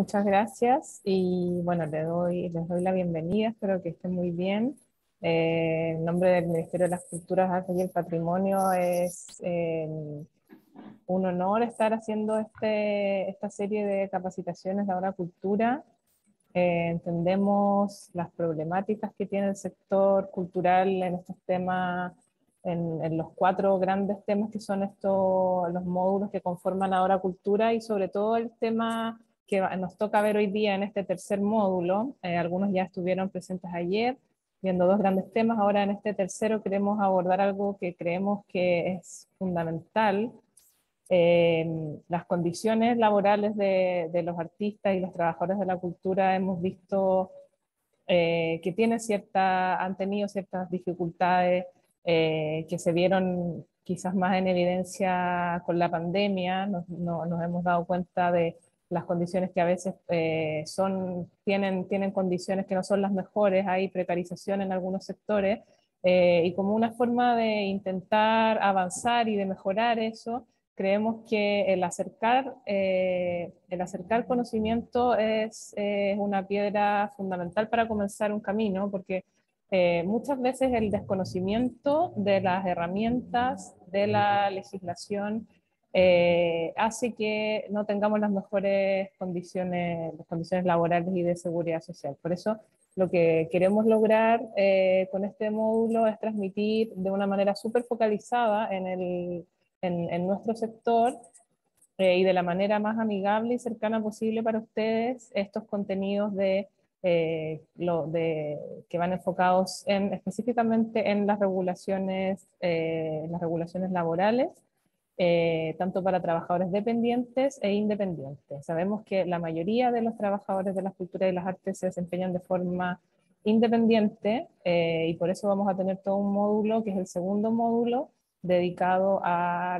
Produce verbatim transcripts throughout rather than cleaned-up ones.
Muchas gracias y bueno, les doy, les doy la bienvenida, espero que estén muy bien. Eh, en nombre del Ministerio de las Culturas, Artes y el Patrimonio es eh, un honor estar haciendo este, esta serie de capacitaciones de Ahora Cultura. Eh, entendemos las problemáticas que tiene el sector cultural en estos temas, en, en los cuatro grandes temas que son estos, los módulos que conforman Ahora Cultura, y sobre todo el tema que nos toca ver hoy día en este tercer módulo. Eh, algunos ya estuvieron presentes ayer viendo dos grandes temas. Ahora en este tercero queremos abordar algo que creemos que es fundamental, eh, las condiciones laborales de, de los artistas y los trabajadores de la cultura. Hemos visto eh, que tienen cierta, han tenido ciertas dificultades eh, que se vieron quizás más en evidencia con la pandemia. Nos, no, nos hemos dado cuenta de las condiciones que a veces eh, son, tienen, tienen condiciones que no son las mejores, hay precarización en algunos sectores, eh, y como una forma de intentar avanzar y de mejorar eso, creemos que el acercar, eh, el acercar conocimiento es eh, una piedra fundamental para comenzar un camino, porque eh, muchas veces el desconocimiento de las herramientas de la legislación Eh, hace que no tengamos las mejores condiciones, las condiciones laborales y de seguridad social. Por eso lo que queremos lograr eh, con este módulo es transmitir de una manera súper focalizada en, el, en, en nuestro sector eh, y de la manera más amigable y cercana posible para ustedes estos contenidos de, eh, lo de, que van enfocados en, específicamente en las regulaciones, eh, las regulaciones laborales, Eh, tanto para trabajadores dependientes e independientes. Sabemos que la mayoría de los trabajadores de las culturas y las artes se desempeñan de forma independiente, eh, y por eso vamos a tener todo un módulo, que es el segundo módulo, dedicado a,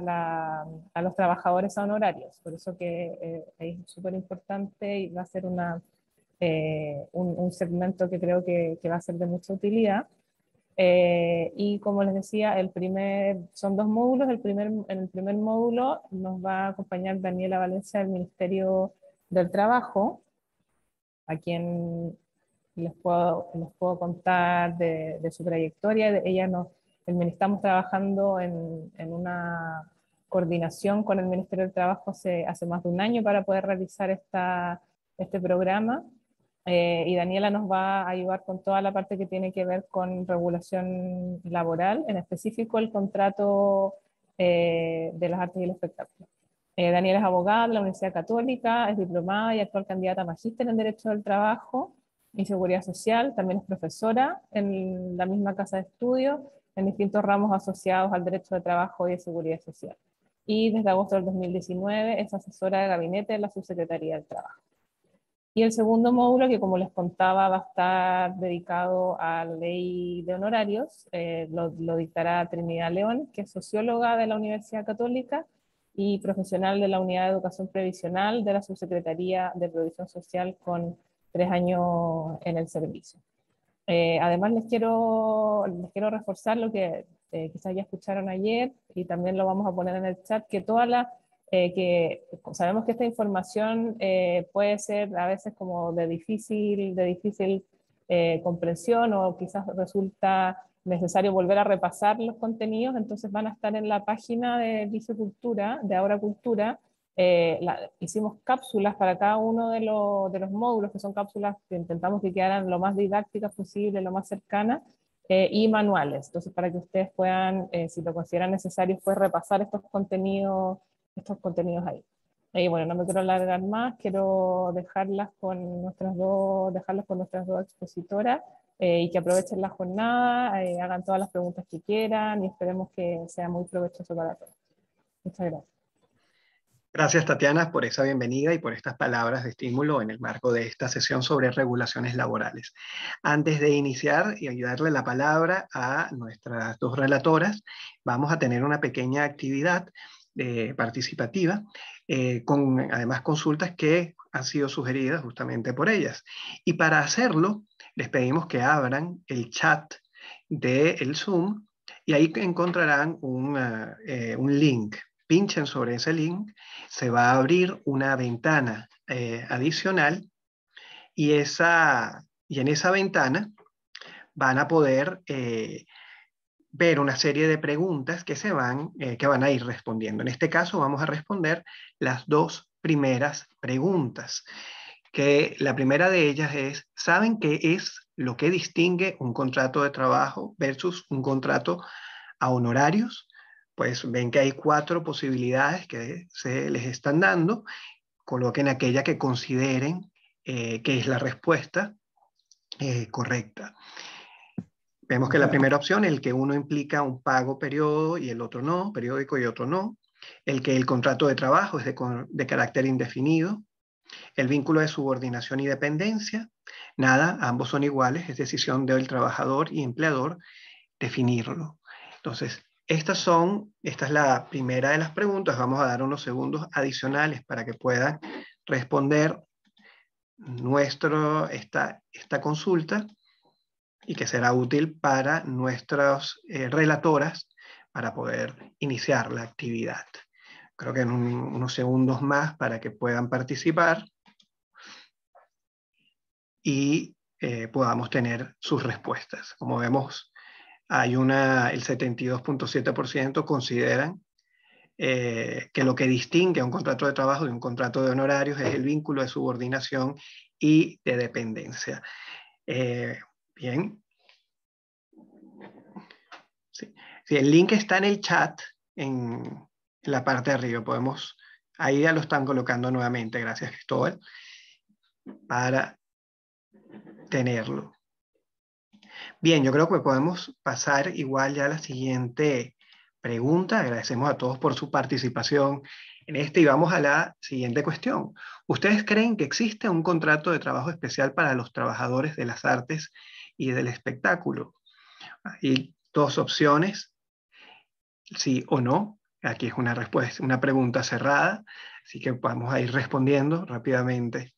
la, a los trabajadores honorarios. Por eso que eh, es súper importante y va a ser una, eh, un, un segmento que creo que, que va a ser de mucha utilidad. Eh, y como les decía, el primer, son dos módulos. El primer, en el primer módulo nos va a acompañar Daniela Valencia del Ministerio del Trabajo, a quien les puedo, les puedo contar de, de su trayectoria. Ella nos, el, estamos trabajando en, en una coordinación con el Ministerio del Trabajo hace, hace más de un año para poder realizar esta, este programa. Eh, y Daniela nos va a ayudar con toda la parte que tiene que ver con regulación laboral, en específico el contrato eh, de las artes y el espectáculo. Eh, Daniela es abogada de la Universidad Católica, es diplomada y actual candidata a magíster en Derecho del Trabajo y Seguridad Social. También es profesora en la misma casa de estudios, en distintos ramos asociados al Derecho del Trabajo y de Seguridad Social. Y desde agosto del dos mil diecinueve es asesora de gabinete de la Subsecretaría del Trabajo. Y el segundo módulo, que como les contaba, va a estar dedicado a la ley de honorarios. Eh, lo, lo dictará Trinidad León, que es socióloga de la Universidad Católica y profesional de la Unidad de Educación Previsional de la Subsecretaría de Previsión Social, con tres años en el servicio. Eh, además, les quiero, les quiero reforzar lo que eh, quizás ya escucharon ayer, y también lo vamos a poner en el chat, que toda la... Eh, que sabemos que esta información eh, puede ser a veces como de difícil, de difícil eh, comprensión, o quizás resulta necesario volver a repasar los contenidos. Entonces van a estar en la página de Vice-Cultura, de Ahora Cultura. Eh, la, hicimos cápsulas para cada uno de, lo, de los módulos, que son cápsulas que intentamos que quedaran lo más didácticas posible, lo más cercanas, eh, y manuales. Entonces para que ustedes puedan, eh, si lo consideran necesario, pues repasar estos contenidos estos contenidos ahí. Y bueno, no me quiero alargar más, quiero dejarlas con nuestras dos, dejarlas con nuestras dos expositoras, eh, y que aprovechen la jornada, eh, hagan todas las preguntas que quieran, y esperemos que sea muy provechoso para todos. Muchas gracias. Gracias, Tatiana, por esa bienvenida y por estas palabras de estímulo en el marco de esta sesión sobre regulaciones laborales. Antes de iniciar y darle la palabra a nuestras dos relatoras, vamos a tener una pequeña actividad Eh, participativa, eh, con además consultas que han sido sugeridas justamente por ellas. Y para hacerlo, les pedimos que abran el chat del Zoom, y ahí encontrarán un, uh, eh, un link pinchen sobre ese link, se va a abrir una ventana eh, adicional y, esa, y en esa ventana van a poder eh, ver una serie de preguntas que, se van, eh, que van a ir respondiendo. En este caso vamos a responder las dos primeras preguntas, que la primera de ellas es, ¿saben qué es lo que distingue un contrato de trabajo versus un contrato a honorarios? Pues ven que hay cuatro posibilidades que se les están dando, coloquen aquella que consideren eh, que es la respuesta eh, correcta. Vemos que la primera opción, el que uno implica un pago periodo y el otro no, periódico y otro no, el que el contrato de trabajo es de, de carácter indefinido, el vínculo de subordinación y dependencia, nada, ambos son iguales, es decisión del trabajador y empleador definirlo. Entonces, estas son, esta es la primera de las preguntas, vamos a dar unos segundos adicionales para que puedan responder nuestro, esta, esta consulta, y que será útil para nuestras eh, relatoras para poder iniciar la actividad. Creo que en un, unos segundos más para que puedan participar y eh, podamos tener sus respuestas. Como vemos, hay una, el setenta y dos punto siete por ciento consideran eh, que lo que distingue a un contrato de trabajo de un contrato de honorarios es el vínculo de subordinación y de dependencia. Eh, Bien. Sí. Sí, el link está en el chat, en la parte de arriba. Podemos, ahí ya lo están colocando nuevamente, gracias Cristóbal, para tenerlo. Bien, yo creo que podemos pasar igual ya a la siguiente pregunta. Agradecemos a todos por su participación en este y vamos a la siguiente cuestión. ¿Ustedes creen que existe un contrato de trabajo especial para los trabajadores de las artes y del espectáculo? Hay dos opciones, sí o no. Aquí es una respuesta, una pregunta cerrada, así que vamos a ir respondiendo rápidamente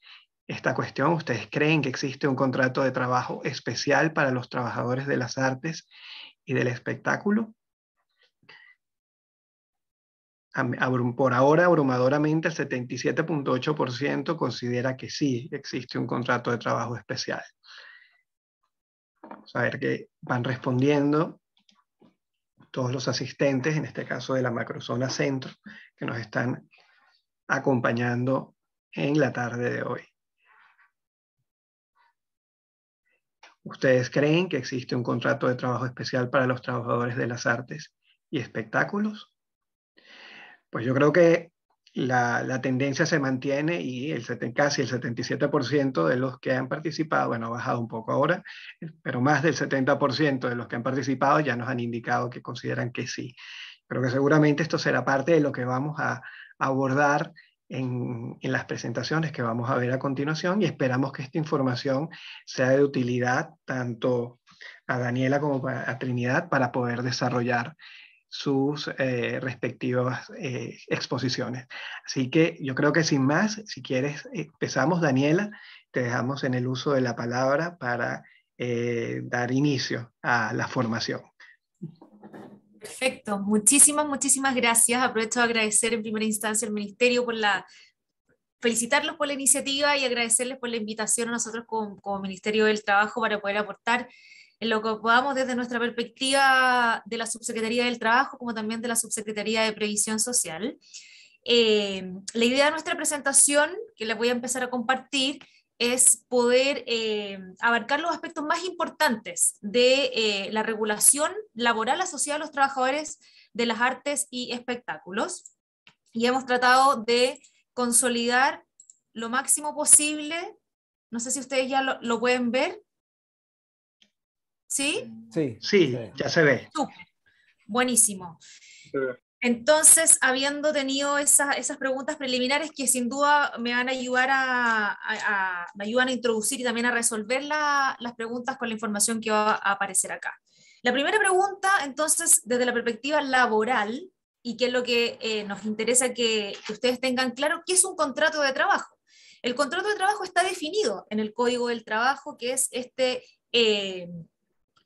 esta cuestión. ¿Ustedes creen que existe un contrato de trabajo especial para los trabajadores de las artes y del espectáculo? Por ahora, abrumadoramente, el setenta y siete punto ocho por ciento considera que sí existe un contrato de trabajo especial. Vamos a ver qué van respondiendo todos los asistentes, en este caso de la macrozona centro, que nos están acompañando en la tarde de hoy. ¿Ustedes creen que existe un contrato de trabajo especial para los trabajadores de las artes y espectáculos? Pues yo creo que la, la tendencia se mantiene y el, casi el setenta y siete por ciento de los que han participado, bueno, ha bajado un poco ahora, pero más del setenta por ciento de los que han participado ya nos han indicado que consideran que sí. Creo que seguramente esto será parte de lo que vamos a abordar en, en las presentaciones que vamos a ver a continuación y esperamos que esta información sea de utilidad tanto a Daniela como a Trinidad para poder desarrollar sus eh, respectivas eh, exposiciones. Así que yo creo que sin más, si quieres, empezamos, Daniela, te dejamos en el uso de la palabra para eh, dar inicio a la formación. Perfecto, muchísimas, muchísimas gracias. Aprovecho de agradecer en primera instancia al Ministerio por la... felicitarlos por la iniciativa y agradecerles por la invitación a nosotros como, como Ministerio del Trabajo para poder aportar en lo que podamos desde nuestra perspectiva de la Subsecretaría del Trabajo, como también de la Subsecretaría de Previsión Social. Eh, la idea de nuestra presentación, que les voy a empezar a compartir, es poder eh, abarcar los aspectos más importantes de eh, la regulación laboral asociada a los trabajadores de las artes y espectáculos. Y hemos tratado de consolidar lo máximo posible, no sé si ustedes ya lo, lo pueden ver, ¿sí? Sí, sí, ya se ve. Super. Buenísimo. Entonces, habiendo tenido esas, esas preguntas preliminares que sin duda me van a ayudar a, a, a, me ayudan a introducir y también a resolver la, las preguntas con la información que va a aparecer acá. La primera pregunta, entonces, desde la perspectiva laboral, y que es lo que eh, nos interesa que, que ustedes tengan claro, ¿qué es un contrato de trabajo? El contrato de trabajo está definido en el Código del Trabajo, que es este... Eh,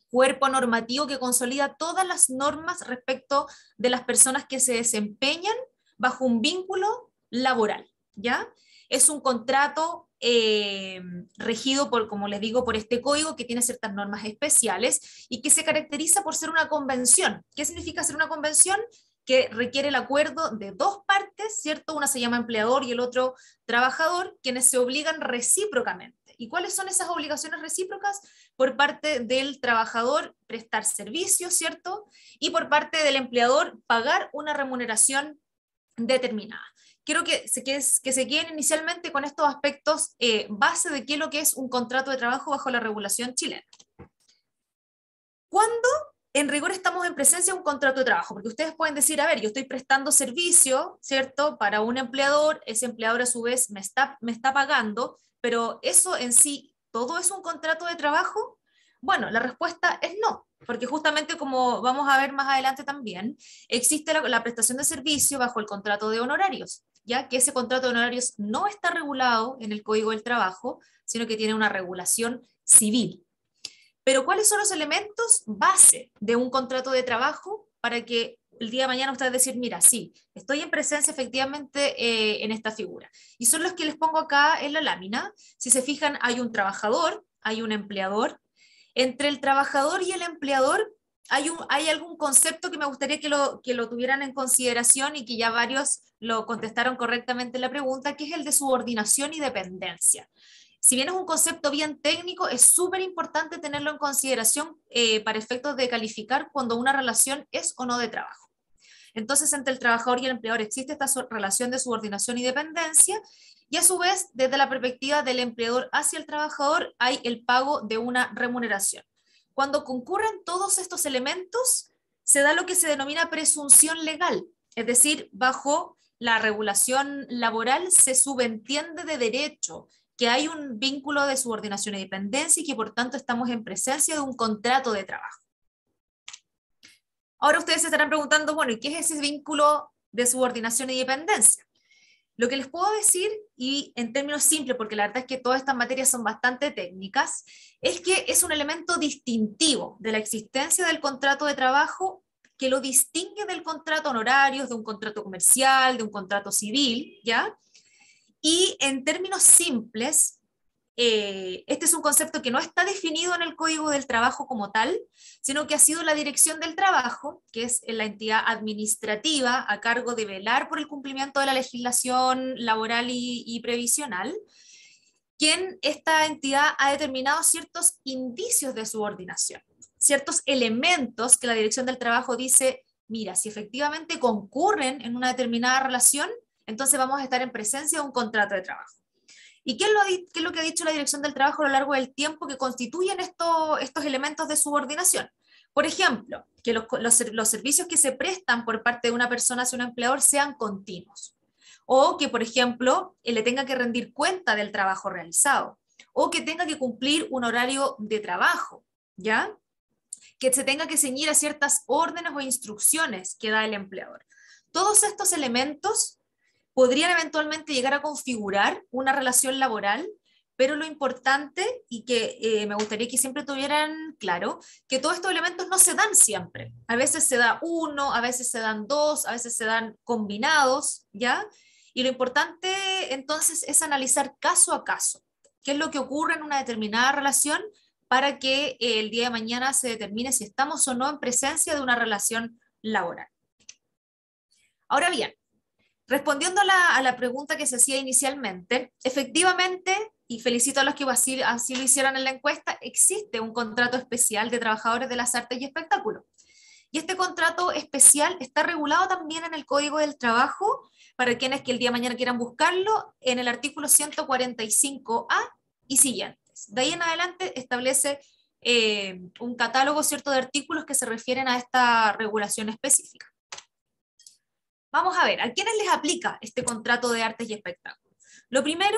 cuerpo normativo que consolida todas las normas respecto de las personas que se desempeñan bajo un vínculo laboral, ¿ya? Es un contrato eh, regido por, como les digo, por este código que tiene ciertas normas especiales y que se caracteriza por ser una convención. ¿Qué significa ser una convención? Que requiere el acuerdo de dos partes, ¿cierto? Una se llama empleador y el otro trabajador, quienes se obligan recíprocamente. ¿Y cuáles son esas obligaciones recíprocas? Por parte del trabajador, prestar servicios, ¿cierto? Y por parte del empleador, pagar una remuneración determinada. Quiero que se, que, que se queden inicialmente con estos aspectos eh, base de qué es lo que es un contrato de trabajo bajo la regulación chilena. ¿Cuándo? En rigor estamos en presencia de un contrato de trabajo, porque ustedes pueden decir, a ver, yo estoy prestando servicio, ¿cierto? Para un empleador, ese empleador a su vez me está, me está pagando, pero eso en sí, ¿todo es un contrato de trabajo? Bueno, la respuesta es no, porque justamente como vamos a ver más adelante también, existe la, la prestación de servicio bajo el contrato de honorarios, ya que ese contrato de honorarios no está regulado en el Código del Trabajo, sino que tiene una regulación civil. Pero ¿cuáles son los elementos base de un contrato de trabajo para que el día de mañana ustedes decir, mira, sí, estoy en presencia efectivamente eh, en esta figura? Y son los que les pongo acá en la lámina. Si se fijan, hay un trabajador, hay un empleador. Entre el trabajador y el empleador hay, un, hay algún concepto que me gustaría que lo, que lo tuvieran en consideración y que ya varios lo contestaron correctamente en la pregunta, que es el de subordinación y dependencia. Si bien es un concepto bien técnico, es súper importante tenerlo en consideración eh, para efectos de calificar cuando una relación es o no de trabajo. Entonces, entre el trabajador y el empleador existe esta relación de subordinación y dependencia, y a su vez, desde la perspectiva del empleador hacia el trabajador, hay el pago de una remuneración. Cuando concurren todos estos elementos, se da lo que se denomina presunción legal, es decir, bajo la regulación laboral se subentiende de derecho que hay un vínculo de subordinación y dependencia y que por tanto estamos en presencia de un contrato de trabajo. Ahora ustedes se estarán preguntando, bueno, ¿y qué es ese vínculo de subordinación y dependencia? Lo que les puedo decir, y en términos simples, porque la verdad es que todas estas materias son bastante técnicas, es que es un elemento distintivo de la existencia del contrato de trabajo que lo distingue del contrato honorarios, de un contrato comercial, de un contrato civil, ¿ya? Y en términos simples, eh, este es un concepto que no está definido en el Código del Trabajo como tal, sino que ha sido la Dirección del Trabajo, que es la entidad administrativa a cargo de velar por el cumplimiento de la legislación laboral y, y previsional, quien esta entidad ha determinado ciertos indicios de subordinación, ciertos elementos que la Dirección del Trabajo dice, mira, si efectivamente concurren en una determinada relación, entonces vamos a estar en presencia de un contrato de trabajo. ¿Y qué es lo, qué es lo que ha dicho la Dirección del Trabajo a lo largo del tiempo que constituyen esto, estos elementos de subordinación? Por ejemplo, que los, los, los servicios que se prestan por parte de una persona hacia un empleador sean continuos. O que, por ejemplo, le tenga que rendir cuenta del trabajo realizado. O que tenga que cumplir un horario de trabajo, ¿ya? Que se tenga que ceñir a ciertas órdenes o instrucciones que da el empleador. Todos estos elementos podrían eventualmente llegar a configurar una relación laboral, pero lo importante, y que eh, me gustaría que siempre tuvieran claro, que todos estos elementos no se dan siempre. A veces se da uno, a veces se dan dos, a veces se dan combinados, ¿ya? Y lo importante entonces es analizar caso a caso, qué es lo que ocurre en una determinada relación para que eh, el día de mañana se determine si estamos o no en presencia de una relación laboral. Ahora bien, respondiendo a la, a la pregunta que se hacía inicialmente, efectivamente, y felicito a los que así, así lo hicieron en la encuesta, existe un contrato especial de trabajadores de las artes y espectáculos. Y este contrato especial está regulado también en el Código del Trabajo, para quienes que el día de mañana quieran buscarlo, en el artículo ciento cuarenta y cinco A y siguientes. De ahí en adelante establece eh, un catálogo cierto de artículos que se refieren a esta regulación específica. Vamos a ver, ¿a quiénes les aplica este contrato de artes y espectáculos? Lo primero,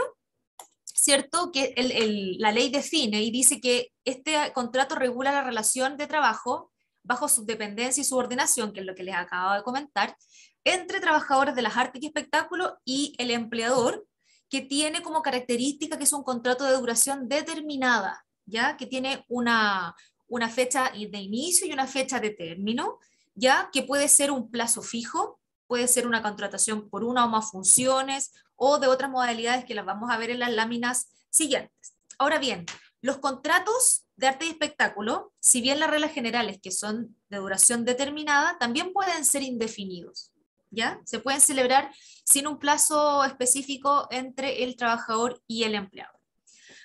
cierto, que el, el, la ley define y dice que este contrato regula la relación de trabajo bajo subdependencia y subordinación, que es lo que les acabo de comentar, entre trabajadores de las artes y espectáculos y el empleador, que tiene como característica que es un contrato de duración determinada, ¿ya? Que tiene una, una fecha de inicio y una fecha de término, ¿ya? Que puede ser un plazo fijo, puede ser una contratación por una o más funciones o de otras modalidades que las vamos a ver en las láminas siguientes. Ahora bien, los contratos de arte y espectáculo, si bien las reglas generales que son de duración determinada, también pueden ser indefinidos, ¿ya? Se pueden celebrar sin un plazo específico entre el trabajador y el empleado.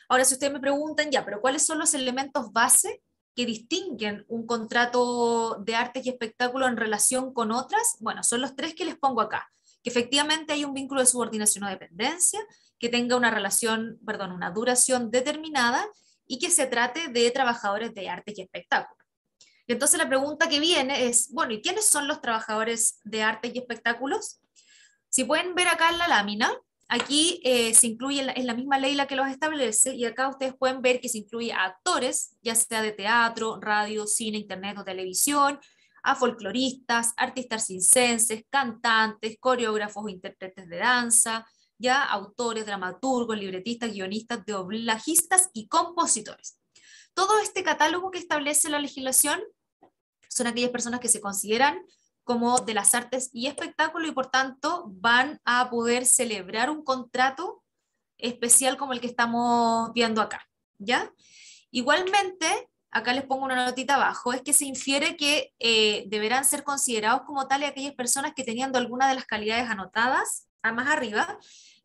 Ahora, si ustedes me preguntan, ya, pero ¿cuáles son los elementos base que distinguen un contrato de artes y espectáculo en relación con otras? Bueno, son los tres que les pongo acá, que efectivamente hay un vínculo de subordinación o dependencia, que tenga una relación, perdón, una duración determinada, y que se trate de trabajadores de artes y espectáculo. Y entonces la pregunta que viene es, bueno, ¿y quiénes son los trabajadores de artes y espectáculos? Si pueden ver acá en la lámina, aquí eh, se incluye, en la, en la misma ley la que los establece, y acá ustedes pueden ver que se incluye a actores, ya sea de teatro, radio, cine, internet o televisión, a folcloristas, artistas circenses, cantantes, coreógrafos o intérpretes de danza, ya autores, dramaturgos, libretistas, guionistas, doblajistas y compositores. Todo este catálogo que establece la legislación son aquellas personas que se consideran como de las artes y espectáculo y por tanto van a poder celebrar un contrato especial como el que estamos viendo acá, ¿ya? Igualmente, acá les pongo una notita abajo, es que se infiere que eh, deberán ser considerados como tales aquellas personas que teniendo alguna de las calidades anotadas, más arriba,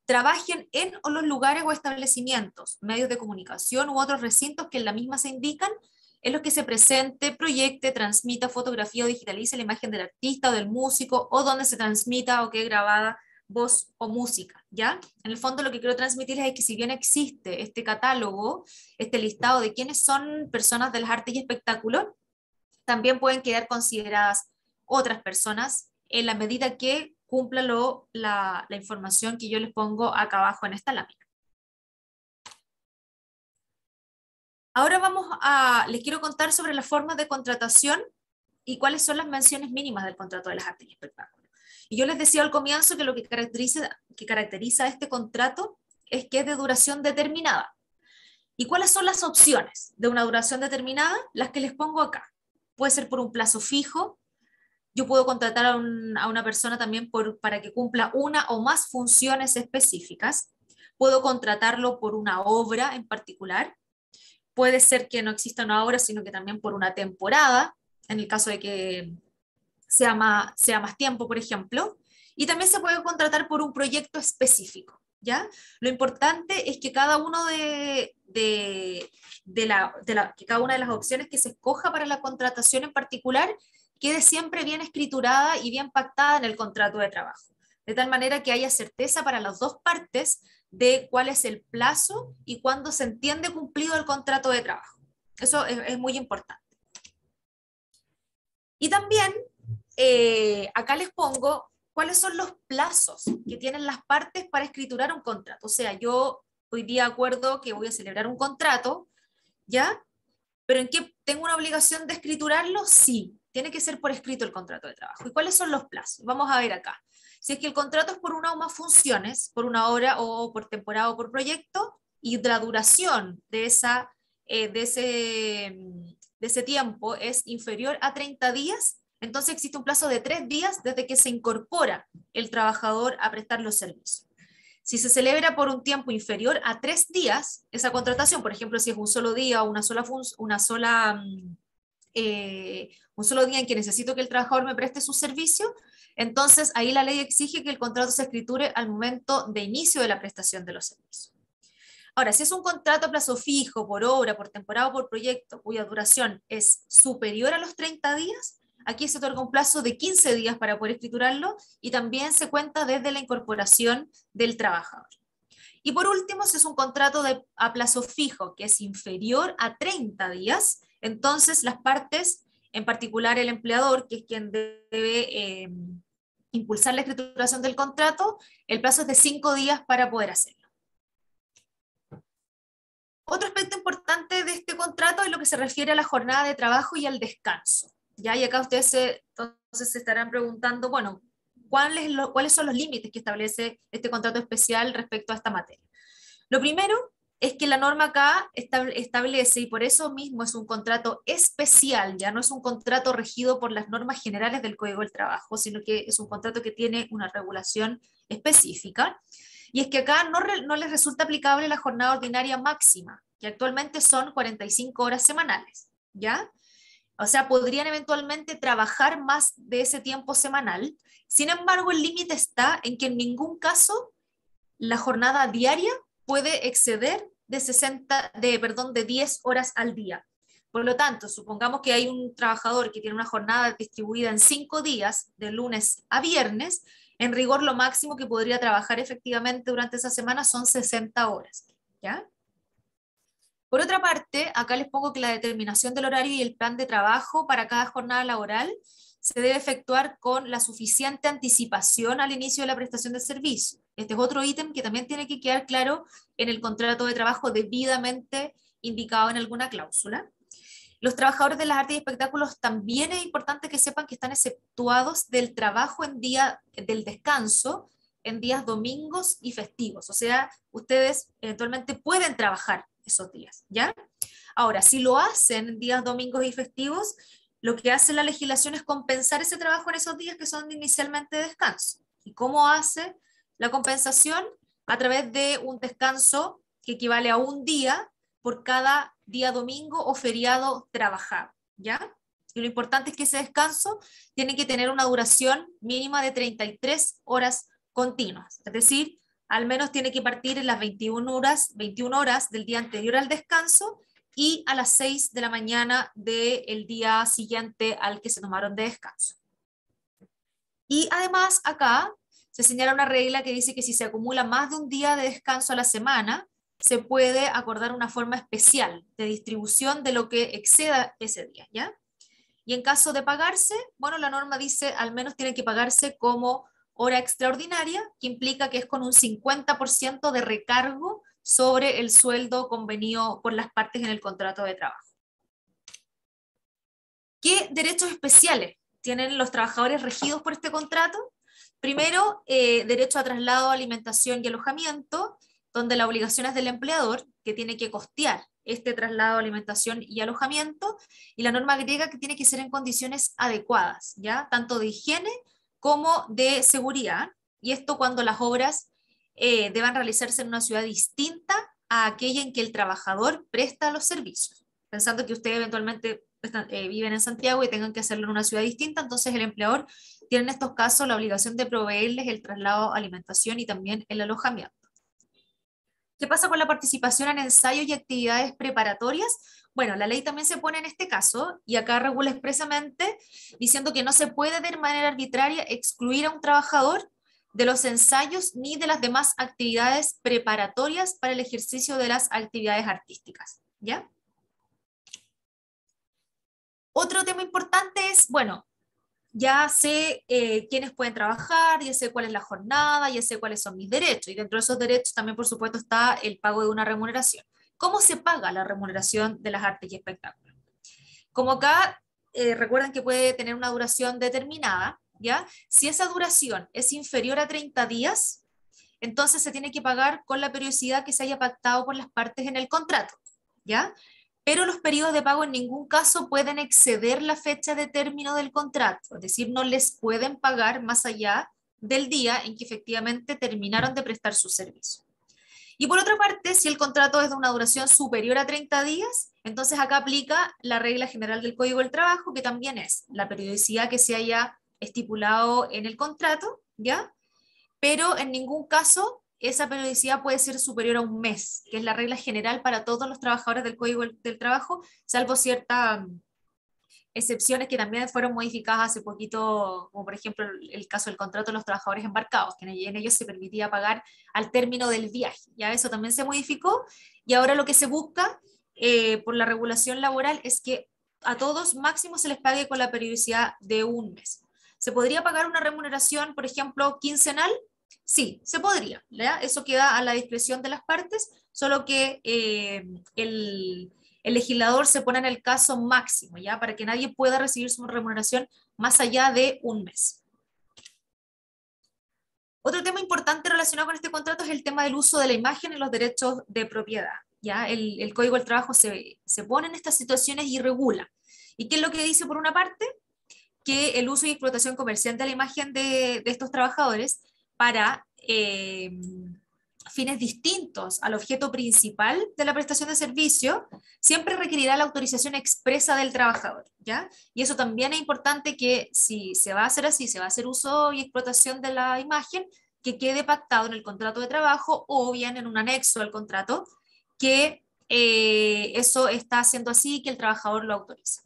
trabajen en o los lugares o establecimientos, medios de comunicación u otros recintos que en la misma se indican, en los que se presente, proyecte, transmita, fotografía o digitalice la imagen del artista o del músico, o donde se transmita o quede grabada voz o música, ¿ya? En el fondo lo que quiero transmitirles es que si bien existe este catálogo, este listado de quiénes son personas de las artes y espectáculos, también pueden quedar consideradas otras personas en la medida que cumplan la, la información que yo les pongo acá abajo en esta lámina. Ahora vamos a, les quiero contar sobre las formas de contratación y cuáles son las menciones mínimas del contrato de las artes y espectáculos. Y yo les decía al comienzo que lo que caracteriza, que caracteriza a este contrato es que es de duración determinada. ¿Y cuáles son las opciones de una duración determinada? Las que les pongo acá. Puede ser por un plazo fijo. Yo puedo contratar a, un, a una persona también por, para que cumpla una o más funciones específicas. Puedo contratarlo por una obra en particular. Puede ser que no exista una obra, sino que también por una temporada, en el caso de que sea más, sea más tiempo, por ejemplo. Y también se puede contratar por un proyecto específico, ¿ya? Lo importante es que cada, uno de, de, de la, de la, que cada una de las opciones que se escoja para la contratación en particular quede siempre bien escriturada y bien pactada en el contrato de trabajo, de tal manera que haya certeza para las dos partes de cuál es el plazo y cuándo se entiende cumplido el contrato de trabajo. Eso es, es muy importante. Y también, eh, acá les pongo cuáles son los plazos que tienen las partes para escriturar un contrato. O sea, yo hoy día acuerdo que voy a celebrar un contrato, ¿ya? ¿Pero en qué? ¿Tengo una obligación de escriturarlo? Sí. Tiene que ser por escrito el contrato de trabajo. ¿Y cuáles son los plazos? Vamos a ver acá. Si es que el contrato es por una o más funciones, por una hora o por temporada o por proyecto, y la duración de, esa, eh, de, ese, de ese tiempo es inferior a treinta días, entonces existe un plazo de tres días desde que se incorpora el trabajador a prestar los servicios. Si se celebra por un tiempo inferior a tres días, esa contratación, por ejemplo, si es un solo día o una sola función, una sola... Eh, un solo día en que necesito que el trabajador me preste su servicio, entonces ahí la ley exige que el contrato se escriture al momento de inicio de la prestación de los servicios. Ahora, si es un contrato a plazo fijo, por obra, por temporada o por proyecto, cuya duración es superior a los treinta días, aquí se otorga un plazo de quince días para poder escriturarlo y también se cuenta desde la incorporación del trabajador. Y por último, si es un contrato de, a plazo fijo que es inferior a treinta días, entonces las partes, en particular el empleador, que es quien debe eh, impulsar la escrituración del contrato, el plazo es de cinco días para poder hacerlo. Otro aspecto importante de este contrato es lo que se refiere a la jornada de trabajo y al descanso, ¿ya? Y acá ustedes se, entonces se estarán preguntando, bueno, ¿cuál es lo, ¿cuáles son los límites que establece este contrato especial respecto a esta materia? Lo primero es que la norma acá establece, y por eso mismo es un contrato especial, ya no es un contrato regido por las normas generales del Código del Trabajo, sino que es un contrato que tiene una regulación específica, y es que acá no, no les resulta aplicable la jornada ordinaria máxima, que actualmente son cuarenta y cinco horas semanales, ¿ya? O sea, podrían eventualmente trabajar más de ese tiempo semanal, sin embargo el límite está en que en ningún caso la jornada diaria puede exceder de, sesenta, de, perdón, de diez horas al día. Por lo tanto, supongamos que hay un trabajador que tiene una jornada distribuida en cinco días, de lunes a viernes, en rigor lo máximo que podría trabajar efectivamente durante esa semana son sesenta horas. ¿Ya? Por otra parte, acá les pongo que la determinación del horario y el plan de trabajo para cada jornada laboral se debe efectuar con la suficiente anticipación al inicio de la prestación del servicio. Este es otro ítem que también tiene que quedar claro en el contrato de trabajo debidamente indicado en alguna cláusula. Los trabajadores de las artes y espectáculos también es importante que sepan que están exceptuados del trabajo en día del descanso en días domingos y festivos. O sea, ustedes eventualmente pueden trabajar esos días, ¿ya? Ahora, si lo hacen en días domingos y festivos, lo que hace la legislación es compensar ese trabajo en esos días que son inicialmente de descanso. ¿Y cómo hace la compensación? A través de un descanso que equivale a un día por cada día domingo o feriado trabajado, ¿ya? Y lo importante es que ese descanso tiene que tener una duración mínima de treinta y tres horas continuas, es decir, al menos tiene que partir en las veintiuna horas, veintiuna horas del día anterior al descanso y a las seis de la mañana del día siguiente al que se tomaron de descanso. Y además acá se señala una regla que dice que si se acumula más de un día de descanso a la semana, se puede acordar una forma especial de distribución de lo que exceda ese día, ¿ya? Y en caso de pagarse, bueno, la norma dice al menos tiene que pagarse como hora extraordinaria, que implica que es con un cincuenta por ciento de recargo sobre el sueldo convenido por las partes en el contrato de trabajo. ¿Qué derechos especiales tienen los trabajadores regidos por este contrato? Primero, eh, derecho a traslado, alimentación y alojamiento, donde la obligación es del empleador, que tiene que costear este traslado, alimentación y alojamiento, y la norma agrega que tiene que ser en condiciones adecuadas, ¿ya? Tanto de higiene como de seguridad, y esto cuando las obras eh, deban realizarse en una ciudad distinta a aquella en que el trabajador presta los servicios. Pensando que ustedes eventualmente están, eh, viven en Santiago y tengan que hacerlo en una ciudad distinta, entonces el empleador tiene en estos casos la obligación de proveerles el traslado, alimentación y también el alojamiento. ¿Qué pasa con la participación en ensayos y actividades preparatorias? Bueno, la ley también se pone en este caso, y acá regula expresamente, diciendo que no se puede de manera arbitraria excluir a un trabajador de los ensayos ni de las demás actividades preparatorias para el ejercicio de las actividades artísticas, ¿ya? Otro tema importante es, bueno, ya sé eh, quiénes pueden trabajar, ya sé cuál es la jornada, ya sé cuáles son mis derechos, y dentro de esos derechos también, por supuesto, está el pago de una remuneración. ¿Cómo se paga la remuneración de las artes y espectáculos? Como acá, eh, recuerden que puede tener una duración determinada, ¿ya? Si esa duración es inferior a treinta días, entonces se tiene que pagar con la periodicidad que se haya pactado por las partes en el contrato, ¿ya? Pero los periodos de pago en ningún caso pueden exceder la fecha de término del contrato, es decir, no les pueden pagar más allá del día en que efectivamente terminaron de prestar su servicio. Y por otra parte, si el contrato es de una duración superior a treinta días, entonces acá aplica la regla general del Código del Trabajo, que también es la periodicidad que se haya estipulado en el contrato, ¿ya? Pero en ningún caso esa periodicidad puede ser superior a un mes, que es la regla general para todos los trabajadores del Código del Trabajo, salvo ciertas excepciones que también fueron modificadas hace poquito, como por ejemplo el caso del contrato de los trabajadores embarcados, que en ellos se permitía pagar al término del viaje, ya eso también se modificó, y ahora lo que se busca eh, por la regulación laboral es que a todos máximo se les pague con la periodicidad de un mes. ¿Se podría pagar una remuneración, por ejemplo, quincenal? Sí, se podría, ¿verdad? Eso queda a la discreción de las partes, solo que eh, el... el legislador se pone en el caso máximo, ¿ya? Para que nadie pueda recibir su remuneración más allá de un mes. Otro tema importante relacionado con este contrato es el tema del uso de la imagen y los derechos de propiedad, ¿ya? El, el Código del Trabajo se, se pone en estas situaciones y regula. ¿Y qué es lo que dice por una parte? Que el uso y explotación comercial de la imagen de, de estos trabajadores para eh, fines distintos al objeto principal de la prestación de servicio, siempre requerirá la autorización expresa del trabajador, ¿ya? Y eso también es importante, que si se va a hacer así, se va a hacer uso y explotación de la imagen, que quede pactado en el contrato de trabajo o bien en un anexo al contrato, que eh, eso está haciendo así y que el trabajador lo autoriza.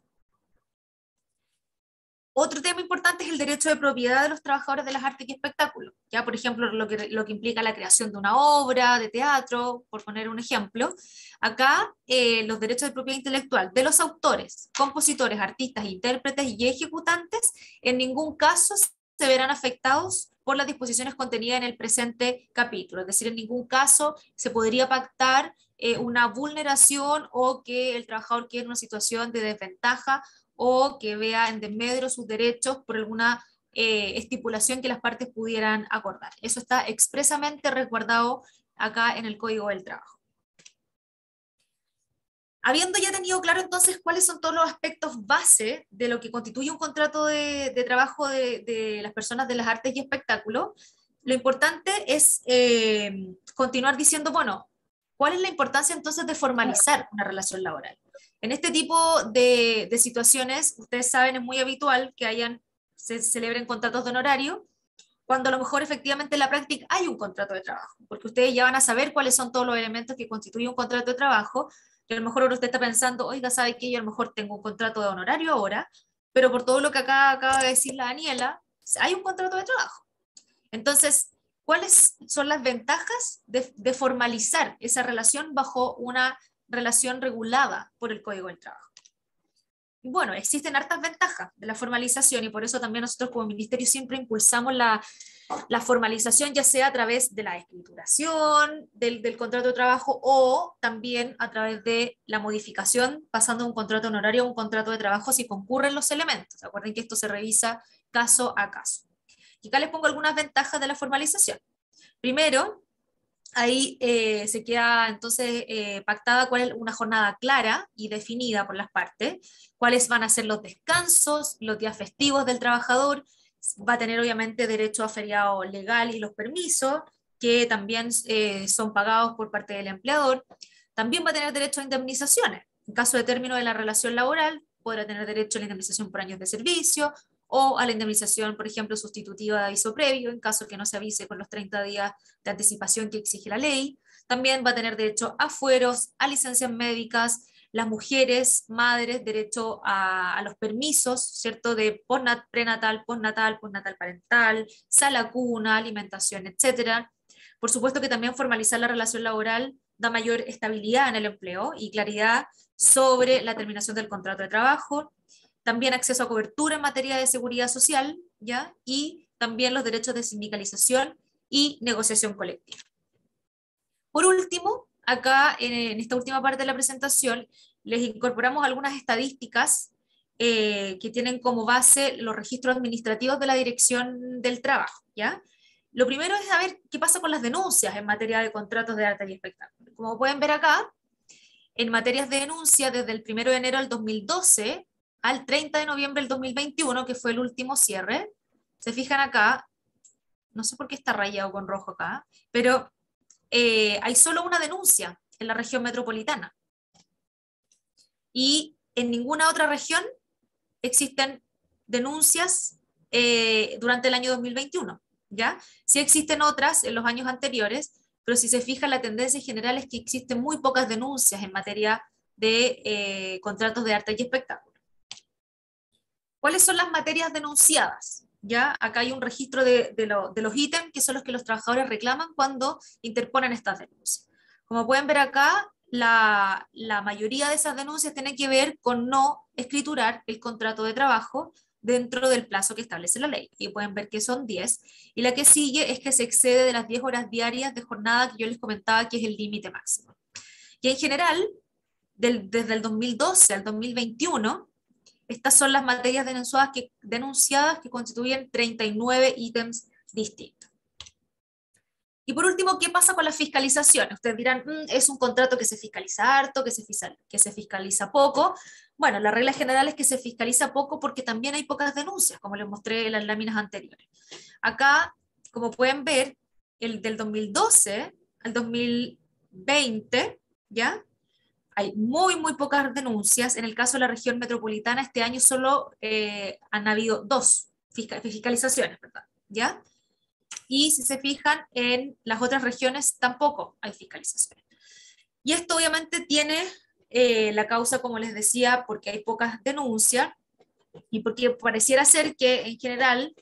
Otro tema importante es el derecho de propiedad de los trabajadores de las artes y espectáculos, ya, por ejemplo, lo que, lo que implica la creación de una obra, de teatro, por poner un ejemplo. Acá, eh, los derechos de propiedad intelectual de los autores, compositores, artistas, intérpretes y ejecutantes, en ningún caso se verán afectados por las disposiciones contenidas en el presente capítulo. Es decir, en ningún caso se podría pactar eh, una vulneración o que el trabajador quede en una situación de desventaja o que vea en desmedro sus derechos por alguna eh, estipulación que las partes pudieran acordar. Eso está expresamente resguardado acá en el Código del Trabajo. Habiendo ya tenido claro entonces cuáles son todos los aspectos base de lo que constituye un contrato de, de trabajo de, de las personas de las artes y espectáculos, lo importante es eh, continuar diciendo, bueno, ¿cuál es la importancia entonces de formalizar una relación laboral? En este tipo de, de situaciones, ustedes saben, es muy habitual que hayan, se celebren contratos de honorario, cuando a lo mejor efectivamente en la práctica hay un contrato de trabajo, porque ustedes ya van a saber cuáles son todos los elementos que constituyen un contrato de trabajo, y a lo mejor ahora usted está pensando, oiga, ¿sabe qué? Yo a lo mejor tengo un contrato de honorario ahora, pero por todo lo que acá acaba de decir la Daniela, hay un contrato de trabajo. Entonces, ¿cuáles son las ventajas de, de formalizar esa relación bajo una relación regulada por el Código del Trabajo? Bueno, existen hartas ventajas de la formalización y por eso también nosotros como ministerio siempre impulsamos la, la formalización, ya sea a través de la escrituración del, del contrato de trabajo o también a través de la modificación, pasando de un contrato honorario a un contrato de trabajo si concurren los elementos. Acuerden que esto se revisa caso a caso. Y acá les pongo algunas ventajas de la formalización. Primero, ahí eh, se queda entonces eh, pactada cuál es una jornada clara y definida por las partes, cuáles van a ser los descansos, los días festivos del trabajador, va a tener obviamente derecho a feriado legal y los permisos, que también eh, son pagados por parte del empleador. También va a tener derecho a indemnizaciones. En caso de término de la relación laboral, podrá tener derecho a la indemnización por años de servicio, o a la indemnización, por ejemplo, sustitutiva de aviso previo, en caso que no se avise con los treinta días de anticipación que exige la ley. También va a tener derecho a fueros, a licencias médicas, las mujeres, madres, derecho a, a los permisos, ¿cierto? De postnat- prenatal, postnatal, postnatal parental, sala cuna, alimentación, etcétera. Por supuesto que también formalizar la relación laboral da mayor estabilidad en el empleo y claridad sobre la terminación del contrato de trabajo. También acceso a cobertura en materia de seguridad social, ¿ya? Y también los derechos de sindicalización y negociación colectiva. Por último, acá en esta última parte de la presentación, les incorporamos algunas estadísticas eh, que tienen como base los registros administrativos de la Dirección del Trabajo, ¿ya? Lo primero es saber qué pasa con las denuncias en materia de contratos de arte y espectáculo. Como pueden ver acá, en materias de denuncia, desde el primero de enero del dos mil doce, al treinta de noviembre del dos mil veintiuno, que fue el último cierre, se fijan acá, no sé por qué está rayado con rojo acá, pero eh, hay solo una denuncia en la región metropolitana. Y en ninguna otra región existen denuncias eh, durante el año dos mil veintiuno, ¿ya? Sí existen otras en los años anteriores, pero si se fija la tendencia general es que existen muy pocas denuncias en materia de eh, contratos de arte y espectáculo. ¿Cuáles son las materias denunciadas? ¿Ya? Acá hay un registro de, de, lo, de los ítems que son los que los trabajadores reclaman cuando interponen estas denuncias. Como pueden ver acá, la, la mayoría de esas denuncias tienen que ver con no escriturar el contrato de trabajo dentro del plazo que establece la ley. Y pueden ver que son diez. Y la que sigue es que se excede de las diez horas diarias de jornada que yo les comentaba que es el límite máximo. Y en general, del, desde el dos mil doce al dos mil veintiuno, estas son las materias denunciadas que, denunciadas que constituyen treinta y nueve ítems distintos. Y por último, ¿qué pasa con la fiscalización? Ustedes dirán, mmm, es un contrato que se fiscaliza harto, que se fiscaliza, que se fiscaliza poco. Bueno, la regla general es que se fiscaliza poco porque también hay pocas denuncias, como les mostré en las láminas anteriores. Acá, como pueden ver, el del dos mil doce al dos mil veinte, ¿ya? Hay muy, muy pocas denuncias. En el caso de la región metropolitana, este año solo eh, han habido dos fiscalizaciones, ¿verdad? ¿Ya? Y si se fijan, en las otras regiones tampoco hay fiscalizaciones. Y esto obviamente tiene eh, la causa, como les decía, porque hay pocas denuncias y porque pareciera ser que en general